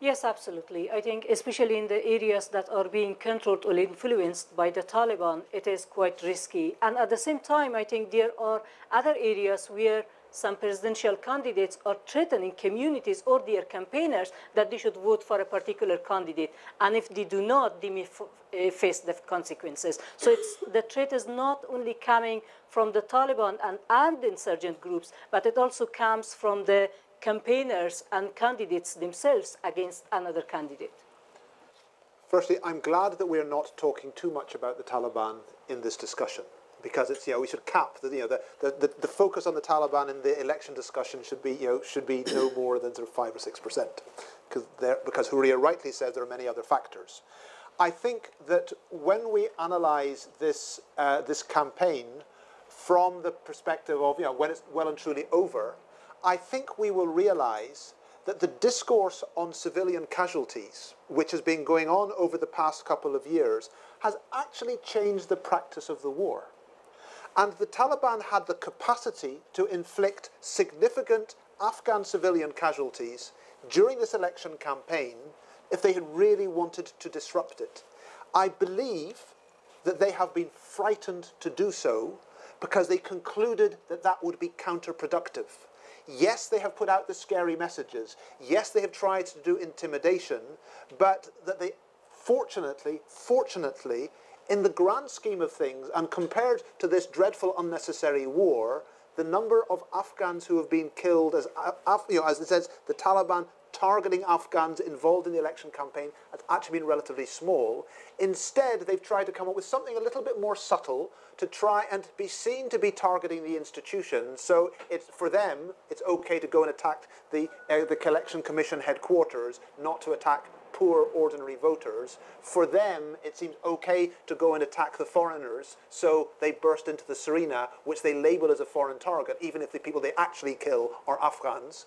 Yes, absolutely. I think especially in the areas that are being controlled or influenced by the Taliban, it is quite risky. And at the same time, I think there are other areas where some presidential candidates are threatening communities or their campaigners that they should vote for a particular candidate. And if they do not, they may face the consequences. So it's, the threat is not only coming from the Taliban and insurgent groups, but it also comes from the campaigners and candidates themselves against another candidate. Firstly, I'm glad that we're not talking too much about the Taliban in this discussion, because it's, we should cap the, the focus on the Taliban in the election discussion should be, should be no more than sort of 5 or 6%, because Horia rightly says there are many other factors. I think that when we analyse this this campaign from the perspective of when it's well and truly over, I think we will realise that the discourse on civilian casualties, which has been going on over the past couple of years, has actually changed the practice of the war. And the Taliban had the capacity to inflict significant Afghan civilian casualties during this election campaign if they had really wanted to disrupt it. I believe that they have been frightened to do so because they concluded that that would be counterproductive. Yes, they have put out the scary messages. Yes, they have tried to do intimidation, but that they, fortunately, in the grand scheme of things, and compared to this dreadful, unnecessary war, the number of Afghans who have been killed, as it says, the Taliban targeting Afghans involved in the election campaign, has actually been relatively small. Instead, they've tried to come up with something a little bit more subtle to try and be seen to be targeting the institutions. So it's, for them, it's okay to go and attack the election commission headquarters, not to attack poor, ordinary voters. For them, it seems okay to go and attack the foreigners, so they burst into the arena, which they label as a foreign target, even if the people they actually kill are Afghans.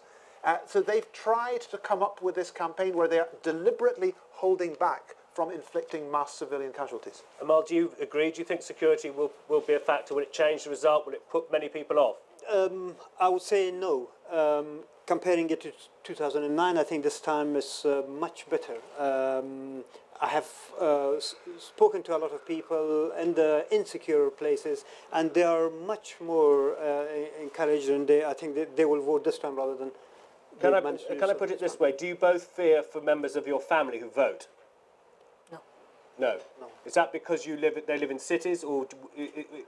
So they've tried to come up with this campaign where they are deliberately holding back from inflicting mass civilian casualties. Amal, do you agree? Do you think security will be a factor? Will it change the result? Will it put many people off? I would say no. Comparing it to 2009, I think this time is much better. I have spoken to a lot of people in the insecure places, and they are much more encouraged, and I think they will vote this time rather than... Can I put it this way? Do you both fear for members of your family who vote? No. No? No. Is that because you live, they live in cities, or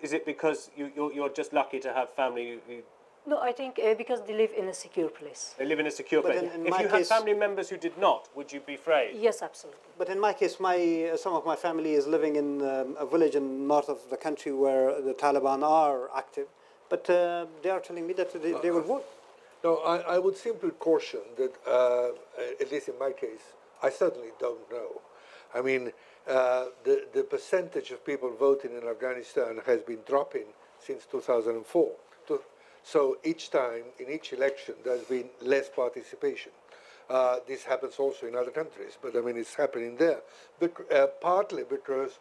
is it because you're just lucky to have family who... No, I think because they live in a secure place. They live in a secure place. If you had family members who did not, would you be afraid? Yes, absolutely. But in my case, some of my family is living in a village in north of the country where the Taliban are active, but they are telling me that they will vote. No, I would simply caution that, at least in my case, I certainly don't know. I mean, the percentage of people voting in Afghanistan has been dropping since 2004. So each time, in each election, there's been less participation. This happens also in other countries, but I mean, it's happening there. Partly because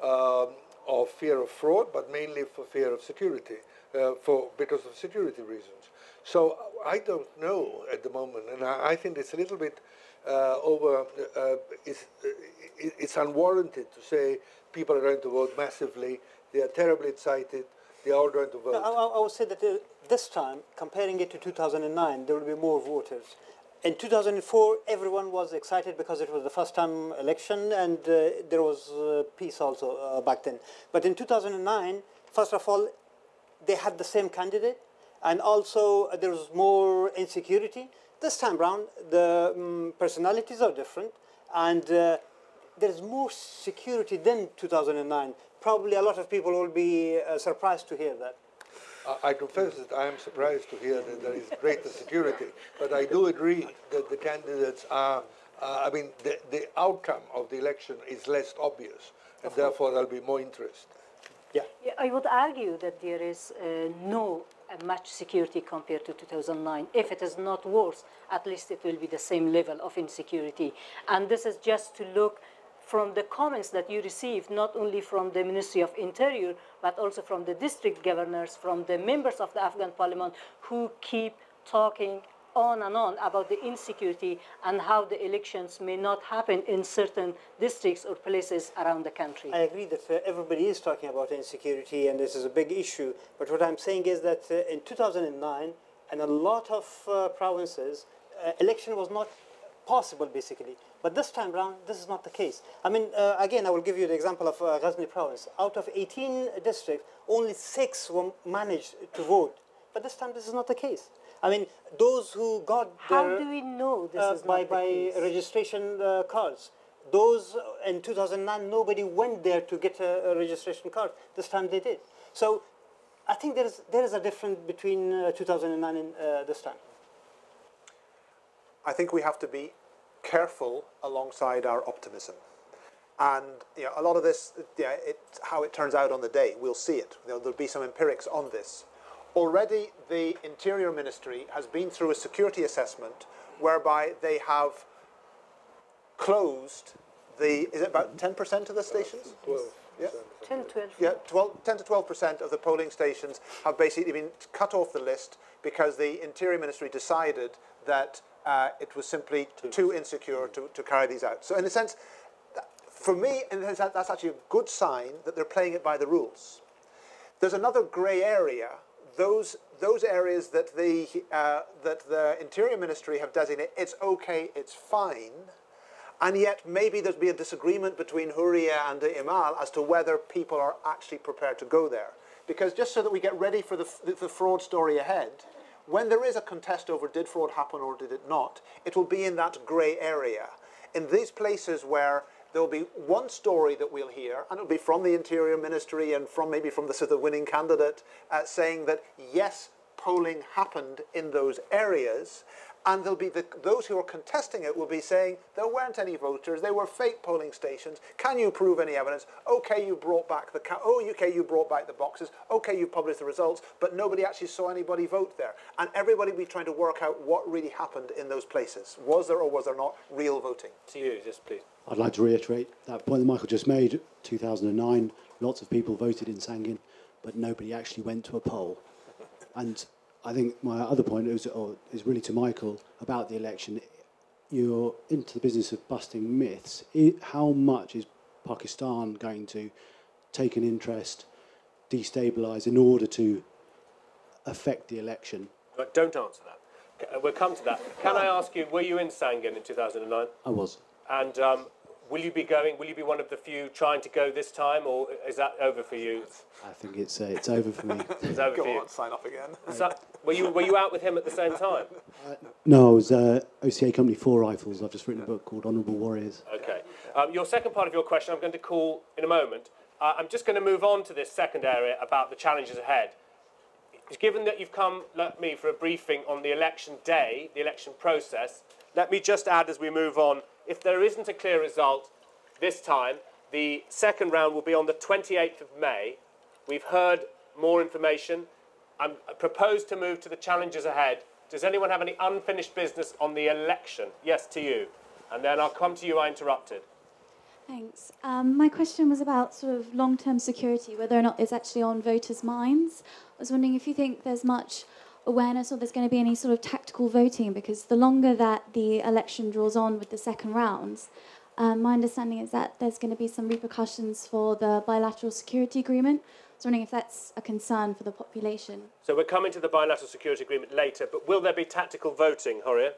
of fear of fraud, but mainly for fear of security, because of security reasons. So I don't know at the moment, and I think it's a little bit it's unwarranted to say people are going to vote massively, they are terribly excited, they are going to vote. No, I would say that this time, comparing it to 2009, there will be more voters. In 2004, everyone was excited because it was the first time election, and there was peace also back then. But in 2009, first of all, they had the same candidate, and also there was more insecurity. This time round, the personalities are different, and there's more security than 2009. Probably a lot of people will be surprised to hear that. I confess that I am surprised to hear that there is greater security, but I do agree that the candidates are, I mean, the outcome of the election is less obvious, and therefore there'll be more interest. Yeah. Yeah, I would argue that there is no much security compared to 2009. If it is not worse, at least it will be the same level of insecurity. And this is just to look from the comments that you receive, not only from the Ministry of Interior, but also from the district governors, from the members of the Afghan parliament, who keep talking on and on about the insecurity and how the elections may not happen in certain districts or places around the country. I agree that everybody is talking about insecurity, and this is a big issue. But what I'm saying is that in 2009, and a lot of provinces, election was not possible, basically. But this time round, this is not the case. I mean, again, I will give you the example of Ghazni province. Out of 18 districts, only 6 were managed to vote. But this time, this is not the case. I mean, those who got their, how do we know this is not the case? By registration cards. Those in 2009, nobody went there to get a registration card. This time they did. So I think there is a difference between 2009 and this time. I think we have to be careful alongside our optimism, and you know, a lot of this, yeah, how it turns out on the day, we'll see it. There'll be some empirics on this. Already, the Interior Ministry has been through a security assessment whereby they have closed the, is it about 10% of the stations? 12. Yeah. 10 to 12. Yeah, 10 to 12% of the polling stations have basically been cut off the list because the Interior Ministry decided that it was simply too insecure to carry these out. So in a sense, for me, that's actually a good sign that they're playing it by the rules. There's another grey area, those areas that the Interior Ministry have designated, it's okay, it's fine, and yet maybe there'd be a disagreement between Horia and Emal as to whether people are actually prepared to go there. Because just so that we get ready for the fraud story ahead, when there is a contest over did fraud happen or did it not, it will be in that grey area. In these places where there will be one story that we'll hear, and it will be from the Interior Ministry and from maybe from the sort of winning candidate saying that, yes, polling happened in those areas, and there'll be those who are contesting it will be saying, there weren't any voters, they were fake polling stations, can you prove any evidence? Okay, you brought back the, okay, you brought back the boxes, okay, you published the results, but nobody actually saw anybody vote there. And everybody will be trying to work out what really happened in those places. Was there or was there not real voting? To you, yes, please. I'd like to reiterate that point that Michael just made, 2009, lots of people voted in Sangin, but nobody actually went to a poll. And I think my other point is really to Michael about the election. You're into the business of busting myths. How much is Pakistan going to take an interest, destabilise in order to affect the election? But don't answer that. We'll come to that. Can I ask you, were you in Sangin in 2009? I was. And will you be going? Will you be one of the few trying to go this time, or is that over for you? I think it's over for me. It's over for you. Go on, sign up again. So, were you out with him at the same time? No, I was OCA Company 4 Rifles. I've just written a book called Honourable Warriors. Okay. Your second part of your question, I'm going to call in a moment. I'm just going to move on to this second area about the challenges ahead. Given that you've come, like me, for a briefing on the election day, the election process, let me just add as we move on. If there isn't a clear result this time, the second round will be on the 28th of May. We've heard more information. I propose to move to the challenges ahead. Does anyone have any unfinished business on the election? Yes, to you. And then I'll come to you, I interrupted. Thanks. My question was about sort of long-term security, whether or not it's actually on voters' minds. I was wondering if you think there's much awareness or there's going to be any sort of tactical voting, because the longer that the election draws on with the second rounds, my understanding is that there's going to be some repercussions for the bilateral security agreement. I was wondering if that's a concern for the population. So we're coming to the bilateral security agreement later, but will there be tactical voting, Horia?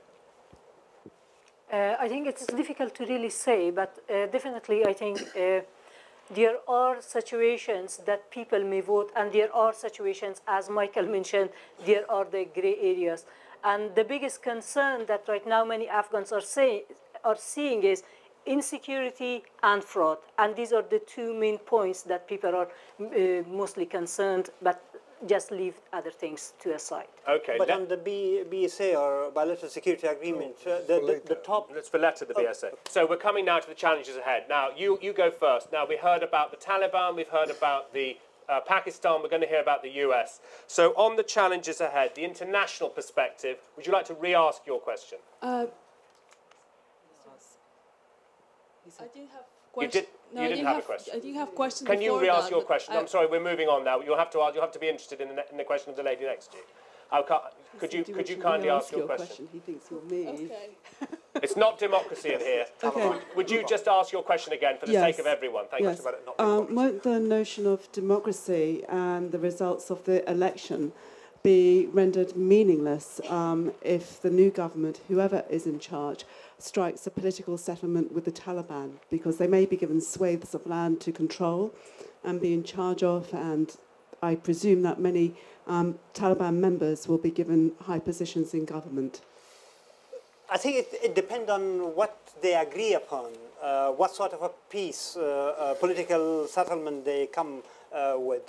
I think it's difficult to really say, but definitely I think there are situations that people may vote, and there are situations, as Michael mentioned, there are the grey areas. And the biggest concern that right now many Afghans are seeing is insecurity and fraud. And these are the two main points that people are mostly concerned, but just leave other things to aside. Okay. But on the BSA, or bilateral security agreement, the top... That's for later, the BSA. Okay. So we're coming now to the challenges ahead. Now, you go first. Now, we heard about the Taliban, we've heard about the Pakistan, we're going to hear about the US. So on the challenges ahead, the international perspective, would you like to re-ask your question? I didn't have a question. You didn't have a question. I didn't have questions. Can you re-ask your question? I'm sorry, we're moving on now. You'll have to be interested in the question of the lady next to you. Could you kindly ask your question? He thinks you're mean. Okay. It's not democracy in here. Okay. Would you just ask your question again for the sake of everyone? Thank you. About it not won't the notion of democracy and the results of the election be rendered meaningless if the new government, whoever is in charge, strikes a political settlement with the Taliban, because they may be given swathes of land to control and be in charge of, and I presume that many Taliban members will be given high positions in government. I think it depends on what they agree upon, what sort of a peace, political settlement they come with.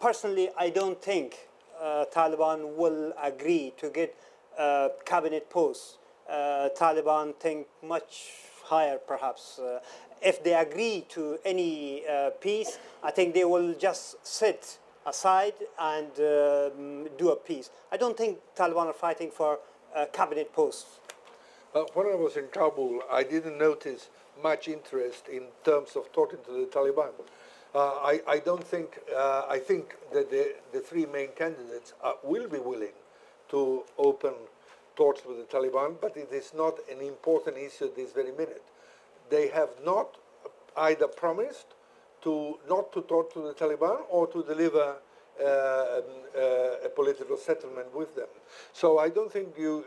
Personally, I don't think Taliban will agree to get cabinet posts. Taliban think much higher, perhaps. If they agree to any peace, I think they will just sit aside and do a peace. I don't think Taliban are fighting for cabinet posts. When I was in Kabul, I didn't notice much interest in terms of talking to the Taliban. I don't think, I think that the three main candidates will be willing to open talks with the Taliban, but it is not an important issue at this very minute. They have not either promised to not to talk to the Taliban or to deliver a political settlement with them. So I don't think the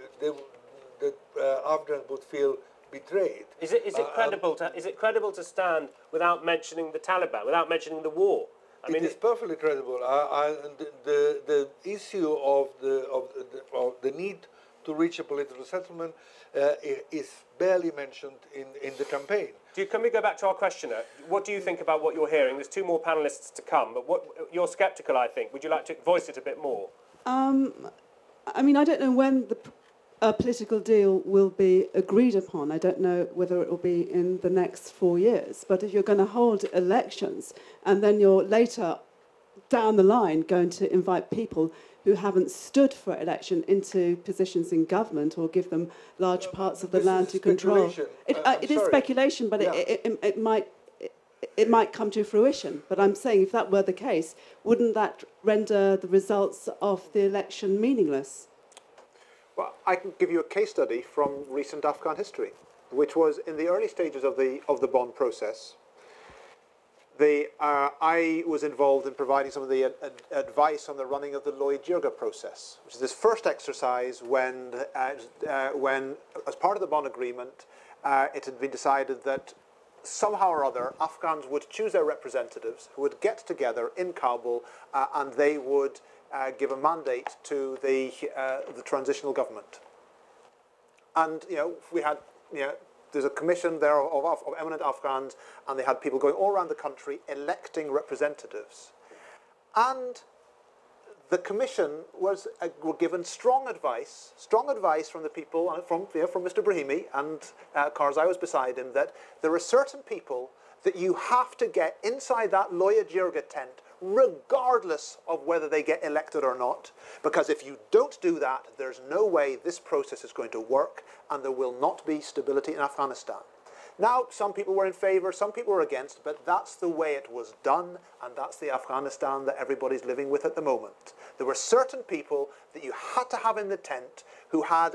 Afghans would feel betrayed. Is it credible to stand without mentioning the Taliban, without mentioning the war? I mean, it is perfectly credible. The issue of the need to reach a political settlement is barely mentioned in the campaign. Can we go back to our questioner? What do you think about what you're hearing? There's two more panellists to come, but you're sceptical, I think. Would you like to voice it a bit more? I mean, I don't know when the political deal will be agreed upon. I don't know whether it will be in the next 4 years. But if you're going to hold elections and then you're later down the line going to invite people who haven't stood for election into positions in government or give them large parts of the land to control. It is speculation, but yeah. it might come to fruition. But I'm saying if that were the case, wouldn't that render the results of the election meaningless? Well, I can give you a case study from recent Afghan history, which was in the early stages of the Bonn process. I was involved in providing some of the advice on the running of the Loya Jirga process, which is this first exercise when as part of the Bonn Agreement, it had been decided that somehow or other Afghans would choose their representatives who would get together in Kabul and they would give a mandate to the transitional government. And you know, we had, you know, there's a commission there of eminent Afghans, and they had people going all around the country electing representatives. And the commission were given strong advice from the people, from Mr. Brahimi, and Karzai was beside him, that there are certain people that you have to get inside that Loya Jirga tent regardless of whether they get elected or not, because if you don't do that, there's no way this process is going to work and there will not be stability in Afghanistan. Now, some people were in favor, some people were against, but that's the way it was done, and that's the Afghanistan that everybody's living with at the moment. There were certain people that you had to have in the tent who had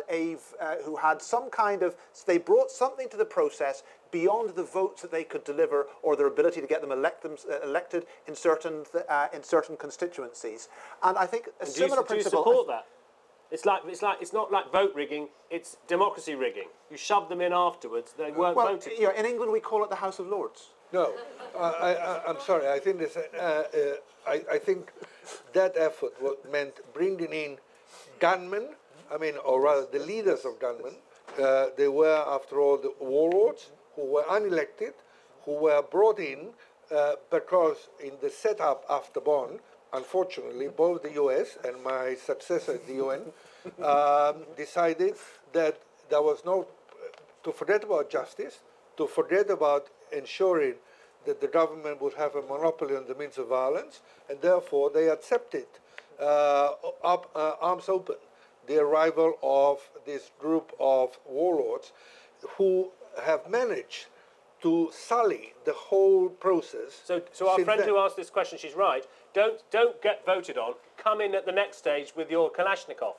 some kind of, they brought something to the process beyond the votes that they could deliver or their ability to get them elected in certain constituencies. And I think a similar principle. Do you support that? It's not like vote rigging. It's democracy rigging. You shove them in afterwards. They weren't voted. You know, in England, we call it the House of Lords. No, I'm sorry. I think this. I think that effort meant bringing in gunmen. I mean, or rather, the leaders of gunmen. They were, after all, the warlords who were unelected, who were brought in because in the setup after Bonn, unfortunately, both the US and my successor at the UN decided that there was no, to forget about justice, to forget about ensuring that the government would have a monopoly on the means of violence, and therefore they accepted arms open the arrival of this group of warlords who have managed to sully the whole process. So our friend who asked this question, she's right. Don't get voted on. Come in at the next stage with your Kalashnikov.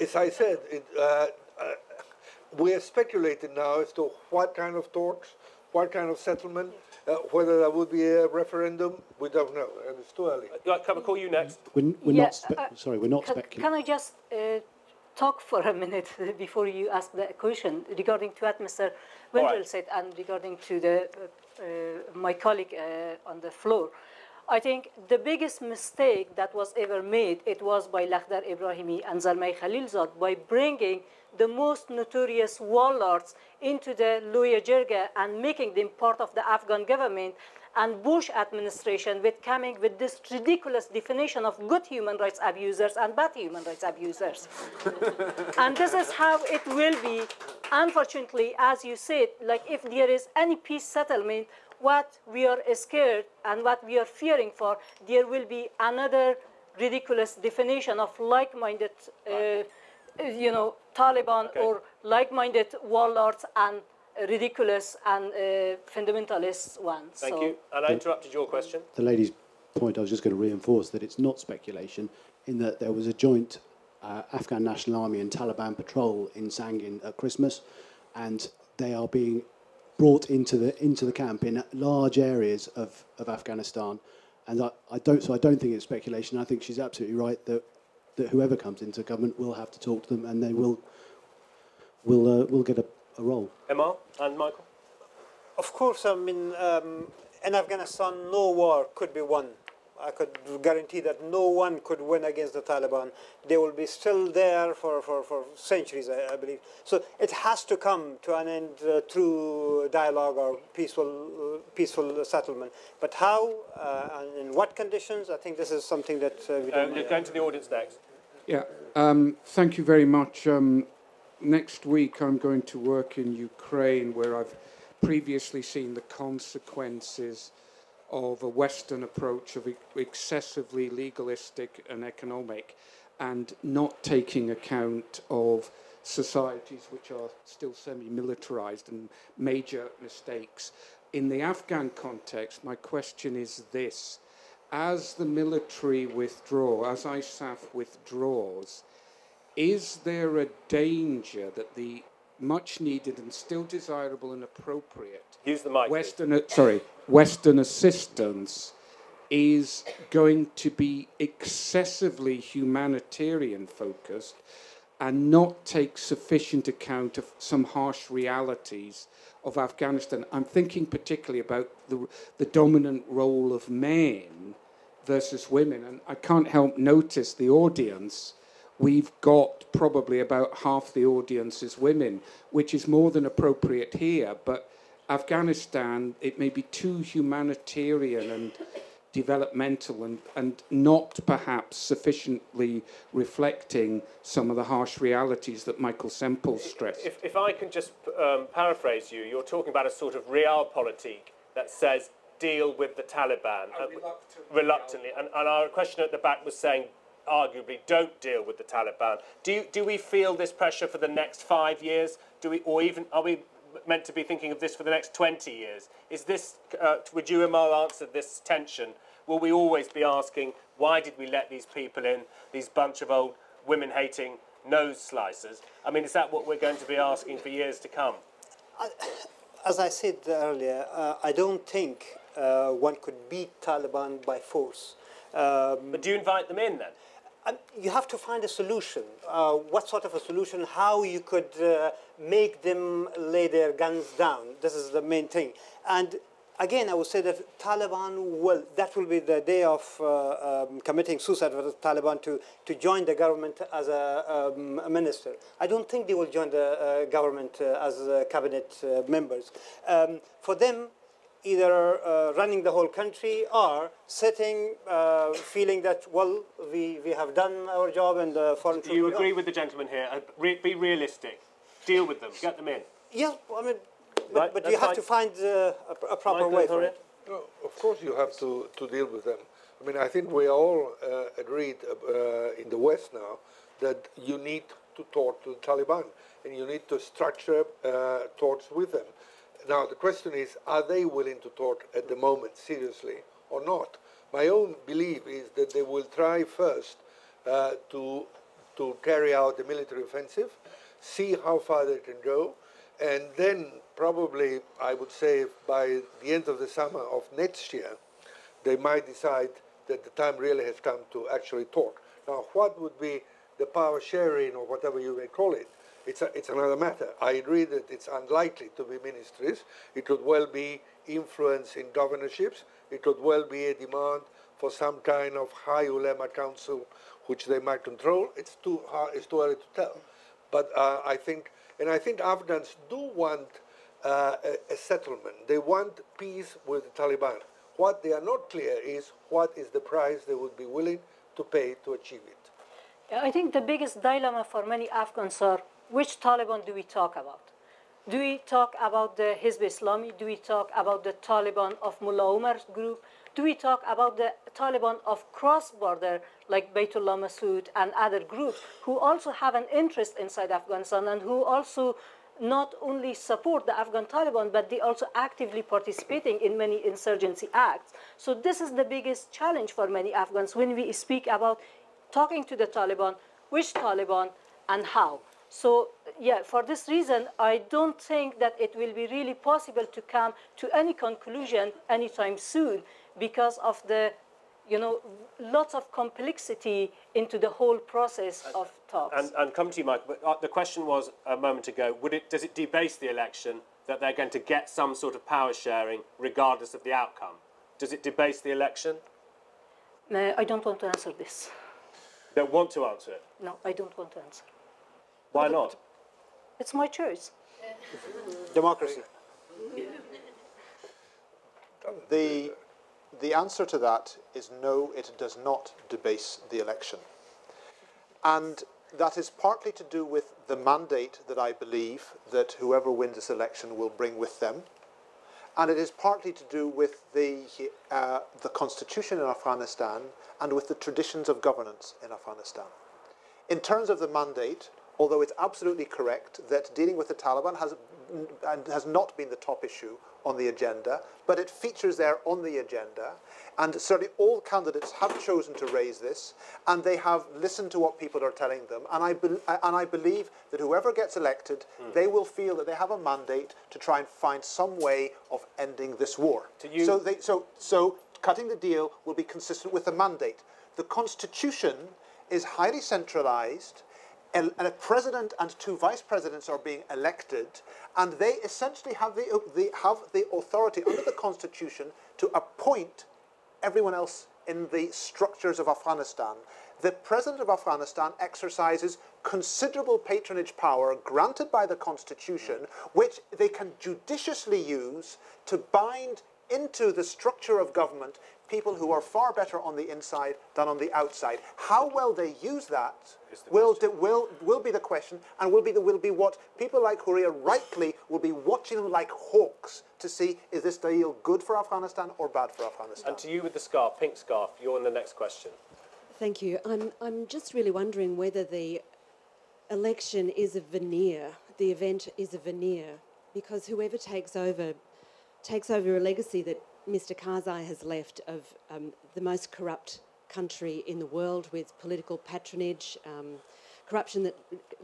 As I said, we are speculating now as to what kind of talks, what kind of settlement, whether there would be a referendum, we don't know, and it's too early. Can I call you next? We're not speculating. Can I just talk for a minute before you ask that question regarding to what Mr. Vendrell said and regarding to the, my colleague on the floor? I think the biggest mistake that was ever made, it was by Lakhdar Ibrahimi and Zalmay Khalilzad, by bringing the most notorious warlords into the Loya Jirga and making them part of the Afghan government and Bush administration with coming with this ridiculous definition of good human rights abusers and bad human rights abusers. And this is how it will be. Unfortunately, as you said, like if there is any peace settlement, what we are scared and what we are fearing for, there will be another ridiculous definition of like-minded, you know, Taliban or like-minded warlords and ridiculous and fundamentalist ones. Thank you. And I interrupted your question. The lady's point, I was just going to reinforce that it's not speculation, in that there was a joint Afghan National Army and Taliban patrol in Sangin at Christmas, and they are being brought into the camp in large areas of Afghanistan, and I don't think it's speculation. I think she's absolutely right that whoever comes into government will have to talk to them, and they will get a role. Emal and Michael. Of course, I mean in Afghanistan, no war could be won. I could guarantee that no one could win against the Taliban. They will be still there for centuries, I believe. So it has to come to an end through dialogue or peaceful settlement. But how and in what conditions, I think this is something that we don't know. Going to the audience next. Yeah, thank you very much. Next week I'm going to work in Ukraine, where I've previously seen the consequences of a Western approach of excessively legalistic and economic, and not taking account of societies which are still semi-militarized, and major mistakes. In the Afghan context, my question is this. As the military withdraw, as ISAF withdraws, is there a danger that the much-needed and still desirable and appropriate Western assistance is going to be excessively humanitarian-focused and not take sufficient account of some harsh realities of Afghanistan? I'm thinking particularly about the dominant role of men versus women, and I can't help notice the audience. We've got probably about half the audience is women, which is more than appropriate here. But Afghanistan, it may be too humanitarian and developmental and not perhaps sufficiently reflecting some of the harsh realities that Michael Semple stressed. If I can just paraphrase you, you're talking about a sort of realpolitik that says deal with the Taliban. Reluctantly. And our questioner at the back was saying, arguably, don't deal with the Taliban. Do we feel this pressure for the next 5 years? Or even are we meant to be thinking of this for the next 20 years? Is this? Would you, Emal, answer this tension? Will we always be asking, why did we let these people in? These bunch of old women-hating nose slicers. I mean, is that what we're going to be asking for years to come? As I said earlier, I don't think one could beat Taliban by force. But do you invite them in then? You have to find a solution. What sort of a solution? How you could make them lay their guns down? This is the main thing. And again, I would say that Taliban will. That will be the day of committing suicide for the Taliban to join the government as a minister. I don't think they will join the government as cabinet members. For them, either running the whole country or sitting, feeling that, well, we have done our job and the foreign... Do you agree with the gentleman here? Be realistic. Deal with them. Get them in. Yes, I mean, but you have to find a proper way for it. No, of course you have to deal with them. I mean, I think we all agreed in the West now that you need to talk to the Taliban and you need to structure talks with them. Now, the question is, are they willing to talk at the moment seriously or not? My own belief is that they will try first to carry out the military offensive, see how far they can go, And then probably, I would say, by the end of the summer of next year, they might decide that the time really has come to actually talk. Now, what would be the power sharing or whatever you may call it? It's another matter. I agree that it's unlikely to be ministries. It could well be influence in governorships. It could well be a demand for some kind of high ulema council, which they might control. It's too hard. It's too early to tell. But I think Afghans do want a settlement. They want peace with the Taliban. What they are not clear is what is the price they would be willing to pay to achieve it. I think the biggest dilemma for many Afghans are, which Taliban do we talk about? Do we talk about the Hizb-e-Islami? Do we talk about the Taliban of Mullah Omar's group? Do we talk about the Taliban of cross-border, like Baitullah Massoud and other groups, who also have an interest inside Afghanistan and who also not only support the Afghan Taliban, but they also actively participating in many insurgency acts? So this is the biggest challenge for many Afghans when we speak about talking to the Taliban, which Taliban and how. So, yeah, for this reason, I don't think that it will be really possible to come to any conclusion anytime soon because of the, you know, lots of complexity into the whole process of talks. And come to you, Mike, but the question was a moment ago, does it debase the election that they're going to get some sort of power sharing regardless of the outcome? Does it debase the election? No, I don't want to answer this. You don't want to answer it? No, I don't want to answer. Why not? It's my choice. Democracy. The answer to that is no, it does not debase the election. And that is partly to do with the mandate that I believe that whoever wins this election will bring with them. And it is partly to do with the constitution in Afghanistan and with the traditions of governance in Afghanistan. In terms of the mandate, although it's absolutely correct that dealing with the Taliban has not been the top issue on the agenda, but it features there on the agenda, and certainly all candidates have chosen to raise this, and they have listened to what people are telling them, and I believe that whoever gets elected, they will feel that they have a mandate to try and find some way of ending this war. So cutting the deal will be consistent with the mandate. The constitution is highly centralised. And a president and two vice presidents are being elected, and they essentially have the authority under the constitution to appoint everyone else in the structures of Afghanistan. The president of Afghanistan exercises considerable patronage power granted by the constitution, which they can judiciously use to bind into the structure of government people who are far better on the inside than on the outside. How well they use that will be the question, and will be what people like Horia rightly will be watching them like hawks to see, is this deal good for Afghanistan or bad for Afghanistan? And to you with the scarf, pink scarf, you're on the next question. Thank you. I'm just really wondering whether the election is a veneer, the event is a veneer, because whoever takes over a legacy that Mr. Karzai has left of the most corrupt country in the world, with political patronage, corruption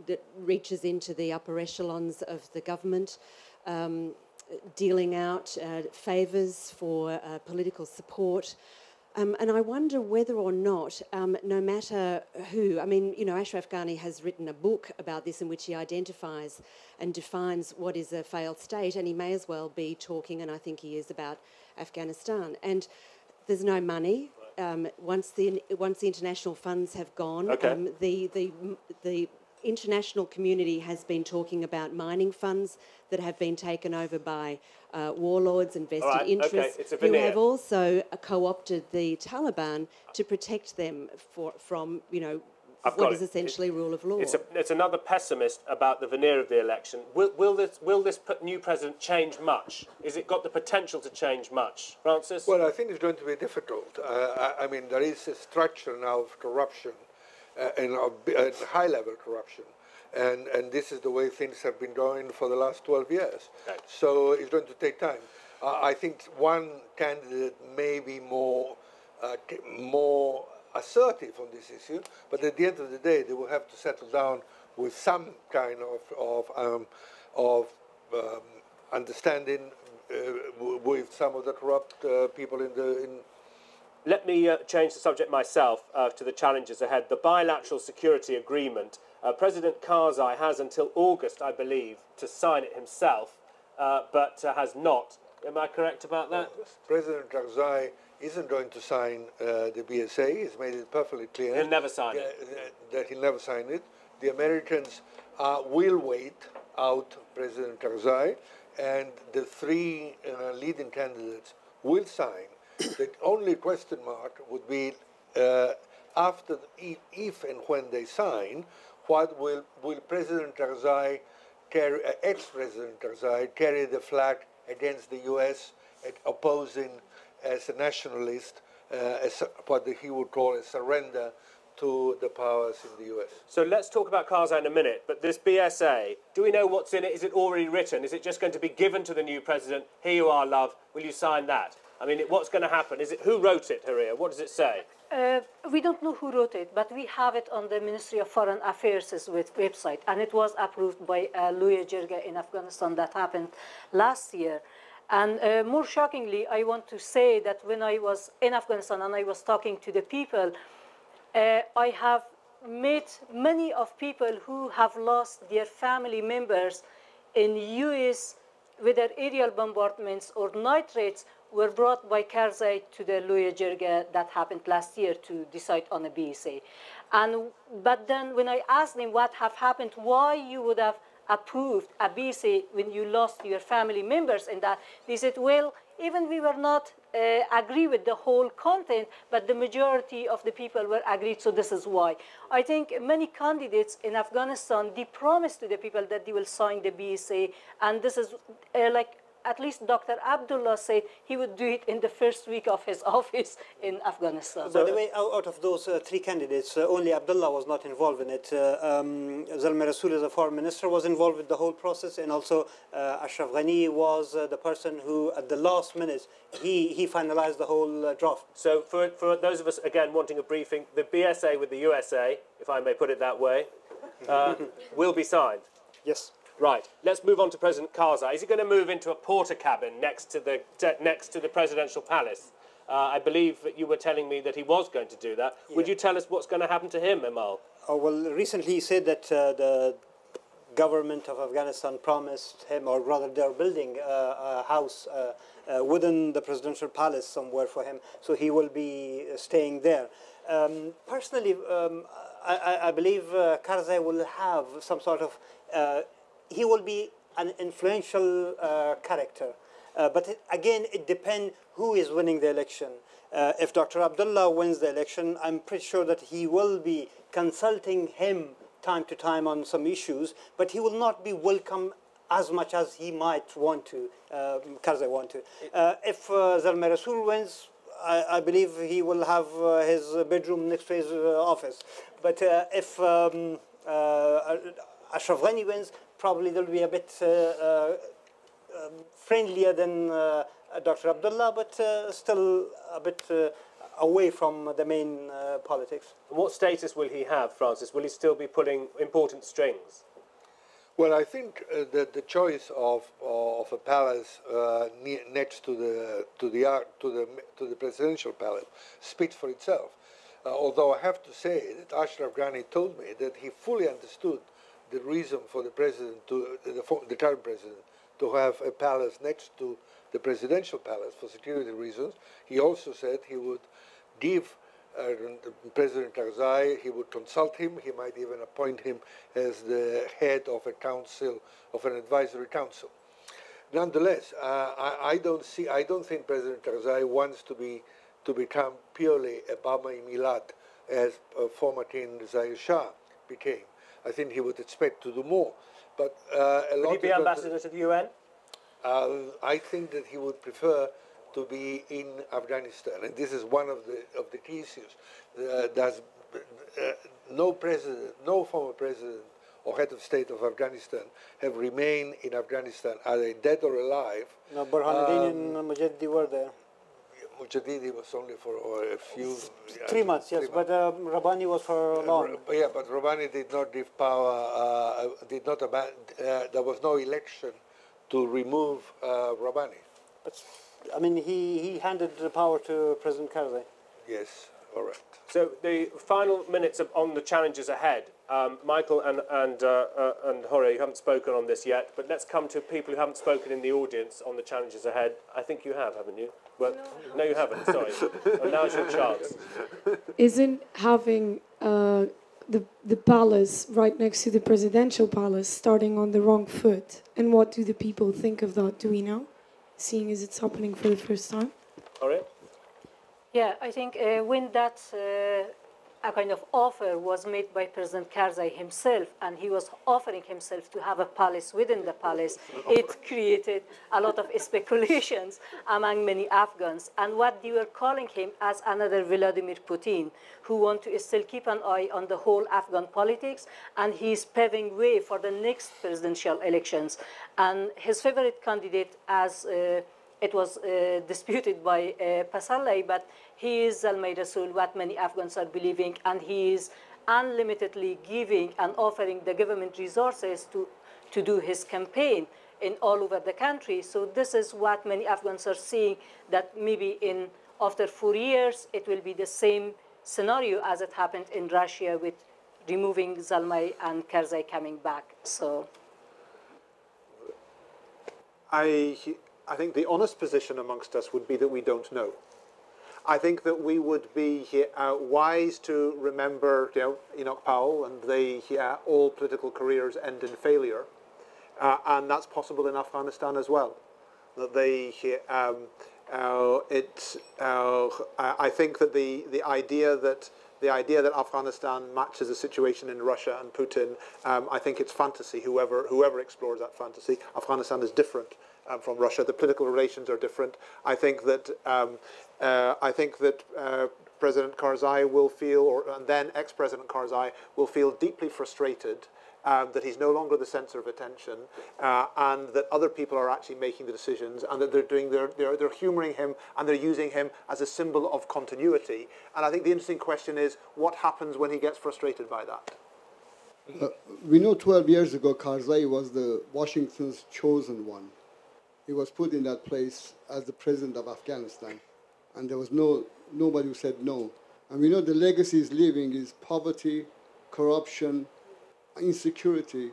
that reaches into the upper echelons of the government, dealing out favours for political support. And I wonder whether or not, no matter who, I mean, you know, Ashraf Ghani has written a book about this in which he identifies and defines what is a failed state, and he may as well be talking, and I think he is, about Afghanistan. And there's no money. Once the international funds have gone, okay. The international community has been talking about mining funds that have been taken over by warlords and vested interests, who have also co-opted the Taliban to protect them from, you know, what is essentially rule of law. It's another pessimist about the veneer of the election. Will this new president change much? Is it got the potential to change much, Francis? Well, I think it's going to be difficult. I mean, there is a structure now of corruption. And high-level corruption. And this is the way things have been going for the last 12 years. Right. So it's going to take time. I think one candidate may be more assertive on this issue, but at the end of the day, they will have to settle down with some kind of understanding with some of the corrupt people in the... Let me change the subject myself to the challenges ahead. The bilateral security agreement, President Karzai has until August, I believe, to sign it himself, but has not. Am I correct about that? President Karzai isn't going to sign the BSA. He's made it perfectly clear. He'll never sign it. That he'll never sign it. The Americans will wait out President Karzai, and the three leading candidates will sign. The only question mark would be after, if and when they sign, what will President Karzai carry, ex-President Karzai carry the flag against the U.S. at opposing as a nationalist, as what he would call a surrender to the powers in the U.S. So let's talk about Karzai in a minute, but this BSA, do we know what's in it? Is it already written? Is it just going to be given to the new president? Here you are, love. Will you sign that? I mean, what's going to happen? Is it, who wrote it, Horia? What does it say? We don't know who wrote it, but we have it on the Ministry of Foreign Affairs' website, and it was approved by Loya Jirga in Afghanistan. That happened last year. And more shockingly, I want to say that when I was in Afghanistan and I was talking to the people, I have met many of people who have lost their family members in U.S., whether aerial bombardments or night raids, were brought by Karzai to the Loya Jirga that happened last year to decide on a BSA. But then when I asked him what have happened, why you would have approved a BSA when you lost your family members in that, they said, well, even we were not agree with the whole content, but the majority of the people were agreed, so this is why. I think many candidates in Afghanistan, they promised to the people that they will sign the BSA, and this is like, at least Dr. Abdullah said he would do it in the first week of his office in Afghanistan. By the way, out of those three candidates, only Abdullah was not involved in it. Zalmai Rasul, as a foreign minister, was involved with the whole process, and also Ashraf Ghani was the person who, at the last minute, he finalized the whole draft. So for those of us, again, wanting a briefing, the BSA with the USA, if I may put it that way, will be signed. Yes. Right, let's move on to President Karzai. Is he going to move into a porter cabin next to the presidential palace? I believe that you were telling me that he was going to do that. Yeah. Would you tell us what's going to happen to him, Emal? Oh, well, recently he said that the government of Afghanistan promised him, or rather they're building a house within the presidential palace somewhere for him, so he will be staying there. Personally, I believe Karzai will have some sort of... he will be an influential character. But again, it depends who is winning the election. If Dr. Abdullah wins the election, I'm pretty sure that he will be consulting him time to time on some issues, but he will not be welcome as much as he might want to, Karzai want to. If Zalmay Rasul wins, I believe he will have his bedroom next to his office. But if Ashraf Ghani wins, probably they'll be a bit friendlier than Dr. Abdullah, but still a bit away from the main politics. What status will he have, Francis? Will he still be pulling important strings? Well, I think that the choice of a palace next to the presidential palace speaks for itself. Although I have to say that Ashraf Ghani told me that he fully understood the reason for the president to the current president to have a palace next to the presidential palace for security reasons. He also said he would give President Karzai, he would consult him. He might even appoint him as the head of a council, of an advisory council. Nonetheless, I don't think President Karzai wants to become purely a Bama-i-Milat, as former King Zahir Shah became. I think he would expect to do more, but would he be ambassador to the UN? I think that he would prefer to be in Afghanistan, and this is one of the key issues. No president, no former president or head of state of Afghanistan have remained in Afghanistan, either dead or alive. No, Burhanuddin and Mujahidi were there. Mujahidi was only for a few... 3 months, yes, but Rabbani was for long. Yeah, but Rabbani did not give power, there was no election to remove Rabbani. But, I mean, he handed the power to President Karzai. Yes, all right. So the final minutes on the challenges ahead. Michael and Horia, you haven't spoken on this yet, but let's come to people who haven't spoken in the audience on the challenges ahead. I think you have, haven't you? Well, no, you haven't, sorry. Well, now's your chance. Isn't having the palace right next to the presidential palace starting on the wrong foot? And what do the people think of that, do we know? Seeing as it's happening for the first time? All right. Yeah, I think when that... a kind of offer was made by President Karzai himself, and he was offering himself to have a palace within the palace. It created a lot of speculations among many Afghans, and what they were calling him as another Vladimir Putin, who want to still keep an eye on the whole Afghan politics, and he's paving way for the next presidential elections. And his favorite candidate, as it was disputed by Pasarly, but he is Zalmay Rasul, what many Afghans are believing, and he is unlimitedly giving and offering the government resources to do his campaign in all over the country. So this is what many Afghans are seeing, that maybe in after 4 years, it will be the same scenario as it happened in Russia with removing Zalmay and Karzai coming back. So I think the honest position amongst us would be that we don't know. I think that we would be wise to remember, you know, Enoch Powell and they all political careers end in failure, and that's possible in Afghanistan as well. That they, I think that the idea that Afghanistan matches the situation in Russia and Putin, I think it's fantasy. Whoever explores that fantasy, Afghanistan is different from Russia. The political relations are different. I think that President Karzai will feel, and then ex-President Karzai will feel deeply frustrated that he's no longer the centre of attention, and that other people are actually making the decisions, and that they're humouring him, and they're using him as a symbol of continuity. And I think the interesting question is, what happens when he gets frustrated by that? We know 12 years ago, Karzai was Washington's chosen one. He was put in that place as the president of Afghanistan, and there was nobody who said no. And we know the legacy he's leaving is poverty, corruption, insecurity.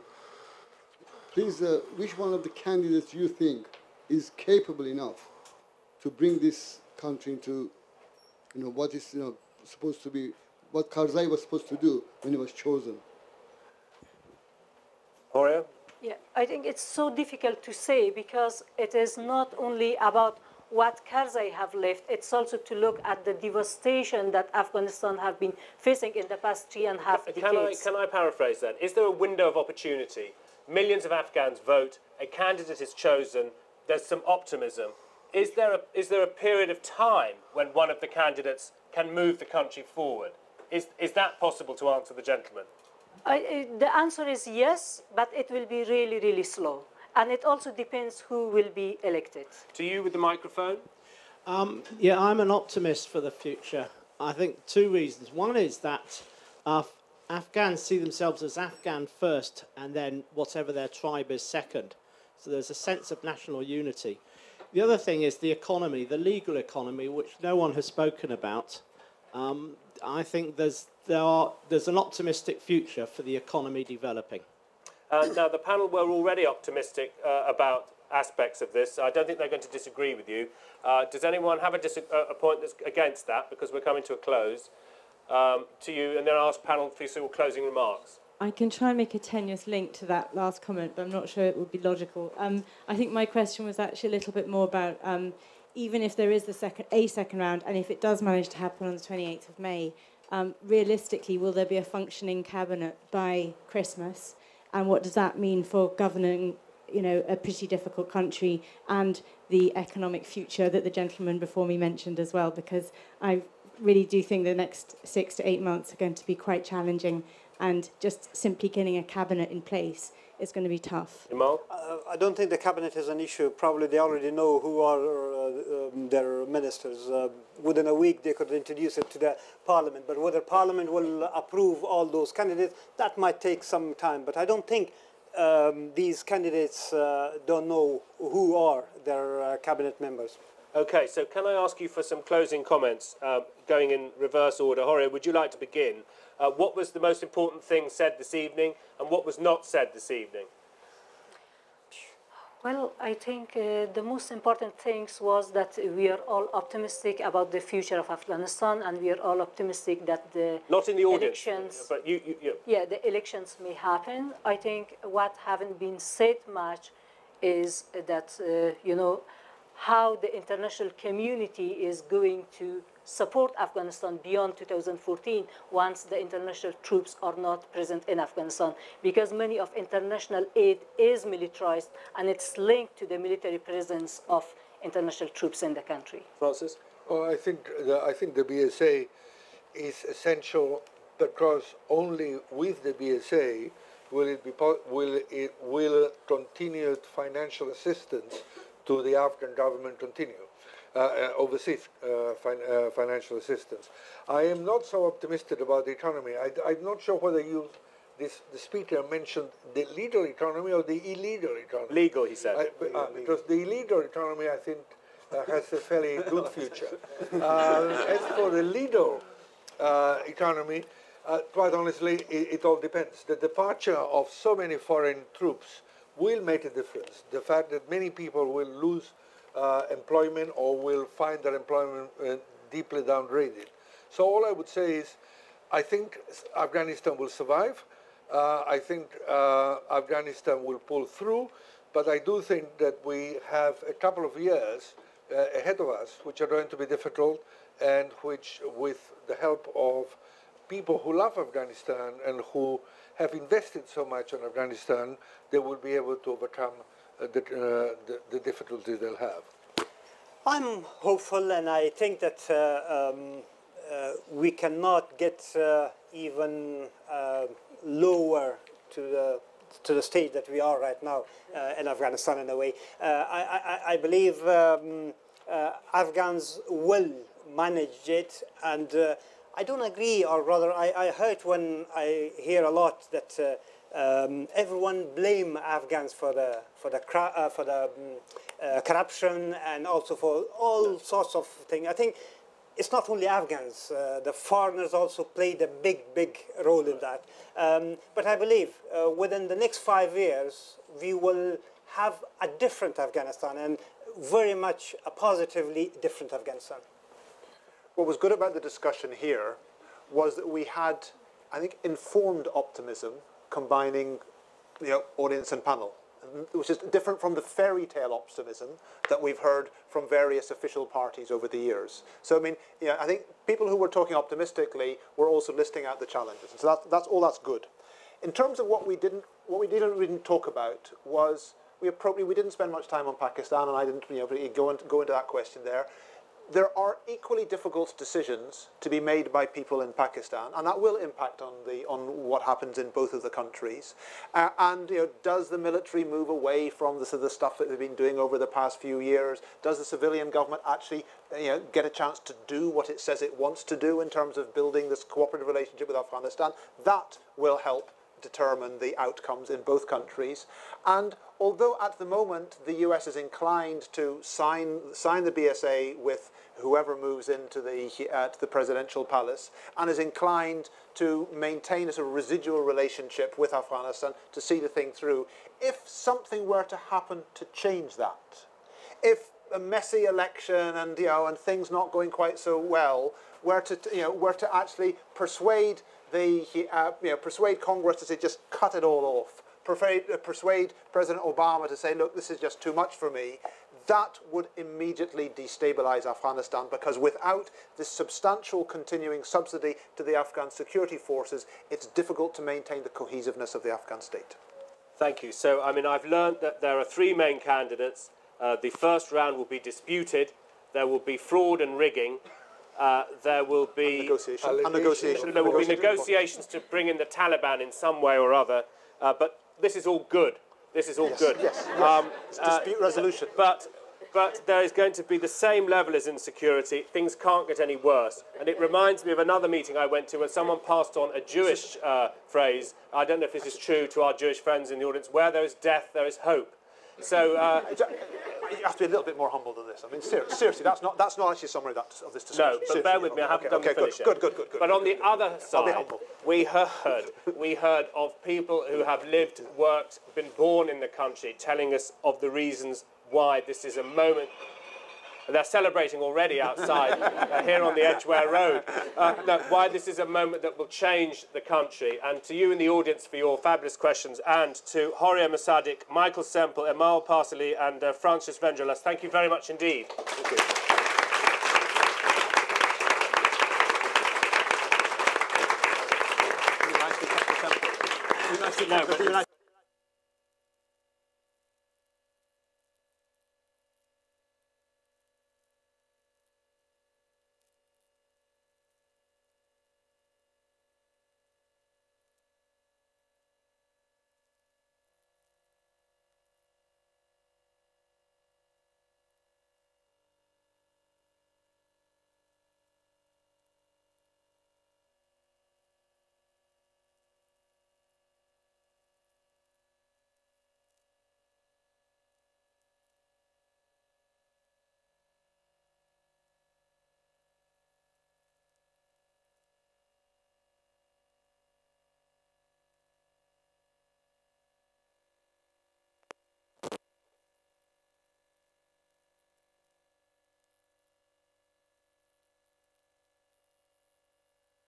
Please, which one of the candidates you think is capable enough to bring this country into, you know, what is, you know, supposed to be, what Karzai was supposed to do when he was chosen? Horia? Yeah, I think it's so difficult to say, because it is not only about what Karzai have left, it's also to look at the devastation that Afghanistan have been facing in the past 3.5 decades. Can I paraphrase that? Is there a window of opportunity? Millions of Afghans vote, a candidate is chosen, there's some optimism. Is there a period of time when one of the candidates can move the country forward? Is that possible to answer the gentleman? The answer is yes, but it will be really, really slow. And it also depends who will be elected. To you with the microphone. Yeah, I'm an optimist for the future. I think two reasons. One is that Afghans see themselves as Afghan first, and then whatever their tribe is second. So there's a sense of national unity. The other thing is the economy, the legal economy, which no one has spoken about. I think there's an optimistic future for the economy developing. Now, the panel were already optimistic about aspects of this. I don't think they're going to disagree with you. Does anyone have a point that's against that? Because we're coming to a close. To you, and then I'll ask panel for your closing remarks. I can try and make a tenuous link to that last comment, but I'm not sure it would be logical. I think my question was actually a little bit more about even if there is a second round, and if it does manage to happen on the 28th of May, realistically, will there be a functioning cabinet by Christmas? And what does that mean for governing, you know, a pretty difficult country and the economic future that the gentleman before me mentioned as well? Because I really do think the next 6 to 8 months are going to be quite challenging, and just simply getting a cabinet in place is going to be tough. Emal? I don't think the cabinet is an issue. Probably they already know who are their ministers. Within a week, they could introduce it to the parliament. But whether parliament will approve all those candidates, that might take some time. But I don't think these candidates don't know who are their cabinet members. Okay, so can I ask you for some closing comments, going in reverse order? Horia, would you like to begin? What was the most important thing said this evening, and what was not said this evening? Well, I think the most important thing was that we are all optimistic about the future of Afghanistan, and we are all optimistic that the not in the audience, elections, but the elections may happen. I think what haven't been said much is that how the international community is going to support Afghanistan beyond 2014 once the international troops are not present in Afghanistan, because many of international aid is militarized and it's linked to the military presence of international troops in the country. Francis? Oh, I think the BSA is essential, because only with the BSA will continued financial assistance to the Afghan government continue. Overseas financial assistance. I am not so optimistic about the economy. I'm not sure whether the speaker mentioned the legal economy or the illegal economy. Legal, he said. Because the illegal economy, I think, has a fairly good future. As for the legal economy, quite honestly, it all depends. The departure of so many foreign troops will make a difference. The fact that many people will lose employment or will find their employment deeply downgraded. So all I would say is, I think Afghanistan will survive. I think Afghanistan will pull through, but I do think that we have a couple of years ahead of us which are going to be difficult, and which, with the help of people who love Afghanistan and who have invested so much in Afghanistan, they will be able to overcome the difficulties they'll have. I'm hopeful, and I think that we cannot get even lower to the stage that we are right now in Afghanistan, in a way. I believe Afghans will manage it, and I don't agree, or rather I hurt when I hear a lot that everyone blame Afghans for the corruption and also for all sorts of things. I think it's not only Afghans. The foreigners also played a big role in that. But I believe within the next 5 years we will have a different Afghanistan, and very much a positively different Afghanistan. What was good about the discussion here was that we had, I think, informed optimism, combining audience and panel, which is different from the fairy tale optimism that we've heard from various official parties over the years. So, I mean, I think people who were talking optimistically were also listing out the challenges. And so that's all that's good. In terms of what we didn't talk about was, we didn't spend much time on Pakistan, and I didn't really go into that question there. There are equally difficult decisions to be made by people in Pakistan, and that will impact on what happens in both of the countries. And does the military move away from the stuff that they've been doing over the past few years? Does the civilian government actually get a chance to do what it says it wants to do in terms of building this cooperative relationship with Afghanistan? That will help determine the outcomes in both countries. And although at the moment the US is inclined to sign the BSA with whoever moves into the presidential palace, and is inclined to maintain a sort of residual relationship with Afghanistan to see the thing through, if something were to happen to change that, if a messy election and and things not going quite so well were to actually persuade persuade Congress to say just cut it all off, persuade President Obama to say, look, this is just too much for me, that would immediately destabilize Afghanistan, because without this substantial continuing subsidy to the Afghan security forces, it's difficult to maintain the cohesiveness of the Afghan state. Thank you. So, I mean, I've learned that there are three main candidates. The first round will be disputed. There will be fraud and rigging. There will be negotiations to bring in the Taliban in some way or other. But this is all good. This is all good. Yes. It's dispute resolution. But but there is going to be the same level as insecurity. Things can't get any worse. And it reminds me of another meeting I went to where someone passed on a Jewish phrase. I don't know if this is true to our Jewish friends in the audience. Where there is death, there is hope. So you have to be a little bit more humble than this. I mean, seriously, that's not actually a summary of this discussion. No, but seriously, bear with me. I haven't done the finish yet. Good. But on the other side, we heard of people who have lived, worked, been born in the country, telling us of the reasons why this is a moment. They're celebrating already outside here on the Edgware Road. No, why this is a moment that will change the country. And to you in the audience for your fabulous questions, and to Horia Mosadiq, Michael Semple, Emal Pasarly, and Francesc Vendrell, thank you very much indeed. Thank you. Nice to